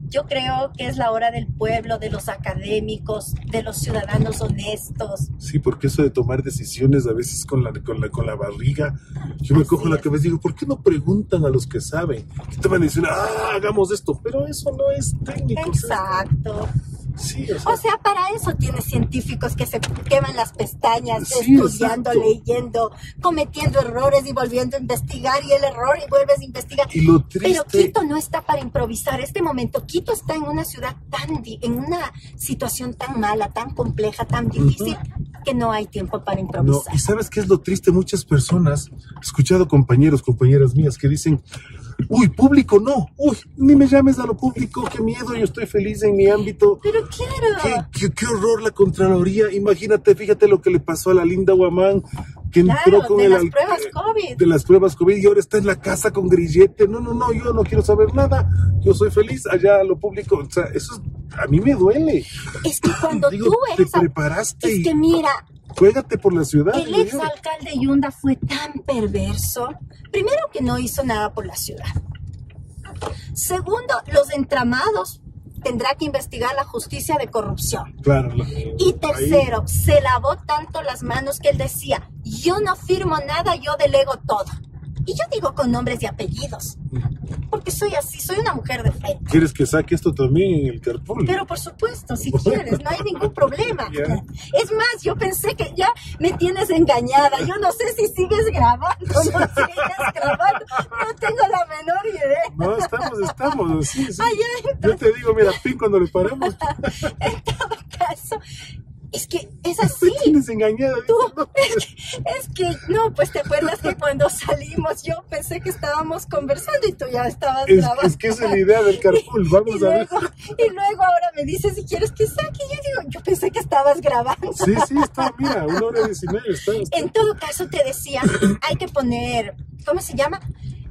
Yo creo que es la hora del pueblo, de los académicos, de los ciudadanos honestos. Sí, porque eso de tomar decisiones a veces con la, con la, con la barriga, yo me Así cojo es. la cabeza y digo, ¿por qué no preguntan a los que saben? Que te van a decir, ah, hagamos esto, pero eso no es técnico. Exacto. Sí, o sea, o sea, para eso tienes científicos que se queman las pestañas, sí, estudiando, exacto. leyendo, cometiendo errores y volviendo a investigar, y el error y vuelves a investigar. Y lo triste... Pero Quito no está para improvisar. Este momento, Quito está en una ciudad tan, en una situación tan mala, tan compleja, tan difícil, uh-huh. que no hay tiempo para improvisar. No, y ¿sabes qué es lo triste? Muchas personas, he escuchado compañeros, compañeras mías que dicen, uy, público no, uy, ni me llames a lo público, qué miedo, yo estoy feliz en mi ámbito. Pero claro. Qué, qué, qué horror la Contraloría, imagínate, fíjate lo que le pasó a la linda Guamán, que claro, entró con de el, las pruebas COVID. De las pruebas COVID y ahora está en la casa con grillete, no, no, no, yo no quiero saber nada, yo soy feliz, allá a lo público, o sea, eso a mí me duele. Es que cuando Digo, tú eres... te preparaste Es y... que mira... Juégate por la ciudad. El exalcalde Yunda fue tan perverso. Primero, que no hizo nada por la ciudad. Segundo, los entramados tendrá que investigar la justicia de corrupción. Claro. Y tercero, ahí... se lavó tanto las manos que él decía, yo no firmo nada, yo delego todo. Y yo digo con nombres y apellidos, porque soy así, soy una mujer de fe. ¿Quieres que saque esto también en el carpool? Pero por supuesto, si bueno. quieres, no hay ningún problema. Yeah. Es más, yo pensé que ya me tienes engañada. Yo no sé si sigues grabando, no sigues grabando. No tengo la menor idea. No, estamos, estamos. Sí, sí. Ay, yo te digo, mira, pin cuando le paremos. En todo caso... Es que es así. Te tienes engañada. Tú, es, que, es que, no, pues te acuerdas que cuando salimos yo pensé que estábamos conversando y tú ya estabas es, grabando. Es que esa es la idea del carpool, vamos y, y a luego, ver. Y luego ahora me dices si quieres que saque. Yo digo, yo pensé que estabas grabando. Sí, sí, está, mira, una hora diecinueve. Está, está. En todo caso te decía, hay que poner, ¿cómo se llama?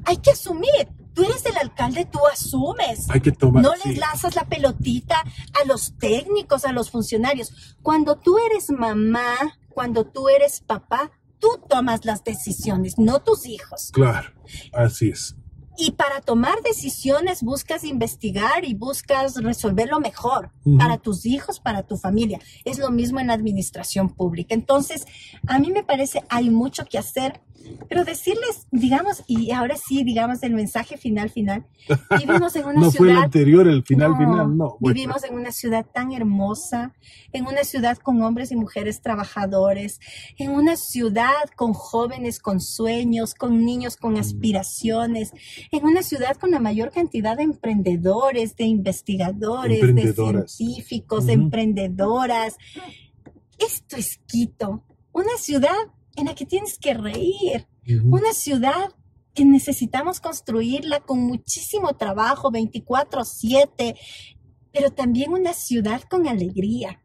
Hay que asumir. Tú eres el alcalde, tú asumes. Hay que tomar. No sí. les lanzas la pelotita a los técnicos, a los funcionarios. Cuando tú eres mamá, cuando tú eres papá, tú tomas las decisiones, no tus hijos. Claro, así es. Y para tomar decisiones buscas investigar y buscas resolver lo mejor uh-huh. para tus hijos, para tu familia. Es lo mismo en la administración pública. Entonces, a mí me parece hay mucho que hacer, pero decirles, digamos, y ahora sí, digamos, el mensaje final, final. Vivimos en una no ciudad... No fue el anterior, el final, no, final, no. Bueno. Vivimos en una ciudad tan hermosa, en una ciudad con hombres y mujeres trabajadores, en una ciudad con jóvenes, con sueños, con niños, con aspiraciones... En una ciudad con la mayor cantidad de emprendedores, de investigadores, de científicos, uh-huh. de emprendedoras. Esto es Quito. Una ciudad en la que tienes que reír. Uh-huh. Una ciudad que necesitamos construirla con muchísimo trabajo, veinticuatro siete. Pero también una ciudad con alegría.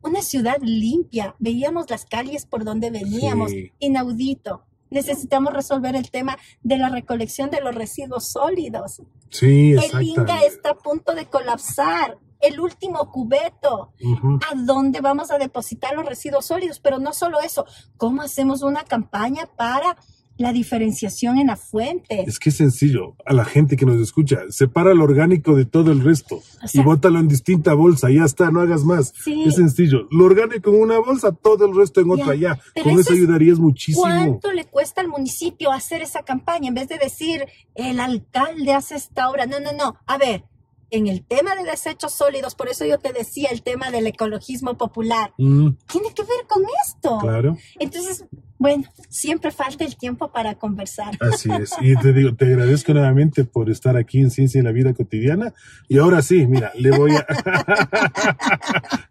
Una ciudad limpia. Veíamos las calles por donde veníamos. Sí. Inaudito. Necesitamos resolver el tema de la recolección de los residuos sólidos. Sí, el Inga está a punto de colapsar. El último cubeto. Uh-huh. ¿A dónde vamos a depositar los residuos sólidos? Pero no solo eso. ¿Cómo hacemos una campaña para la diferenciación en la fuente? Es que es sencillo. A la gente que nos escucha, separa lo orgánico de todo el resto. O sea, y bótalo en distinta bolsa. Ya está, no hagas más. Sí. Es sencillo. Lo orgánico en una bolsa, todo el resto en ya. otra. Ya. Pero con eso, eso ayudarías muchísimo. ¿Cuánto le cuesta al municipio hacer esa campaña? En vez de decir, el alcalde hace esta obra. No, no, no. A ver, en el tema de desechos sólidos, por eso yo te decía el tema del ecologismo popular, mm. tiene que ver con esto. Claro. Entonces, bueno, siempre falta el tiempo para conversar. Así es. Y te digo, te agradezco nuevamente por estar aquí en Ciencia y la Vida Cotidiana. Y ahora sí, mira, le voy a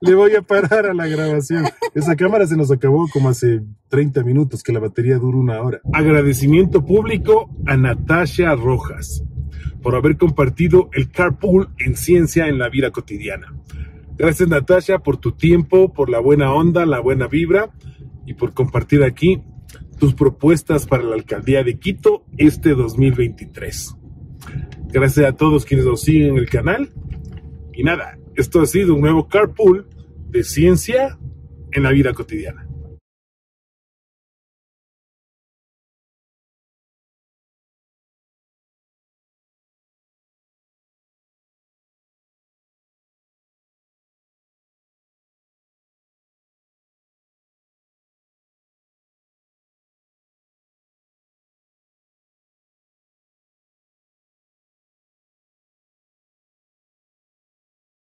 le voy a parar a la grabación. Esa cámara se nos acabó como hace treinta minutos, que la batería dura una hora. Agradecimiento público a Natasha Rojas por haber compartido el carpool en Ciencia en la Vida Cotidiana. Gracias, Natasha, por tu tiempo, por la buena onda, la buena vibra y por compartir aquí tus propuestas para la Alcaldía de Quito este dos mil veintitrés. Gracias a todos quienes nos siguen en el canal. Y nada, esto ha sido un nuevo carpool de Ciencia en la Vida Cotidiana.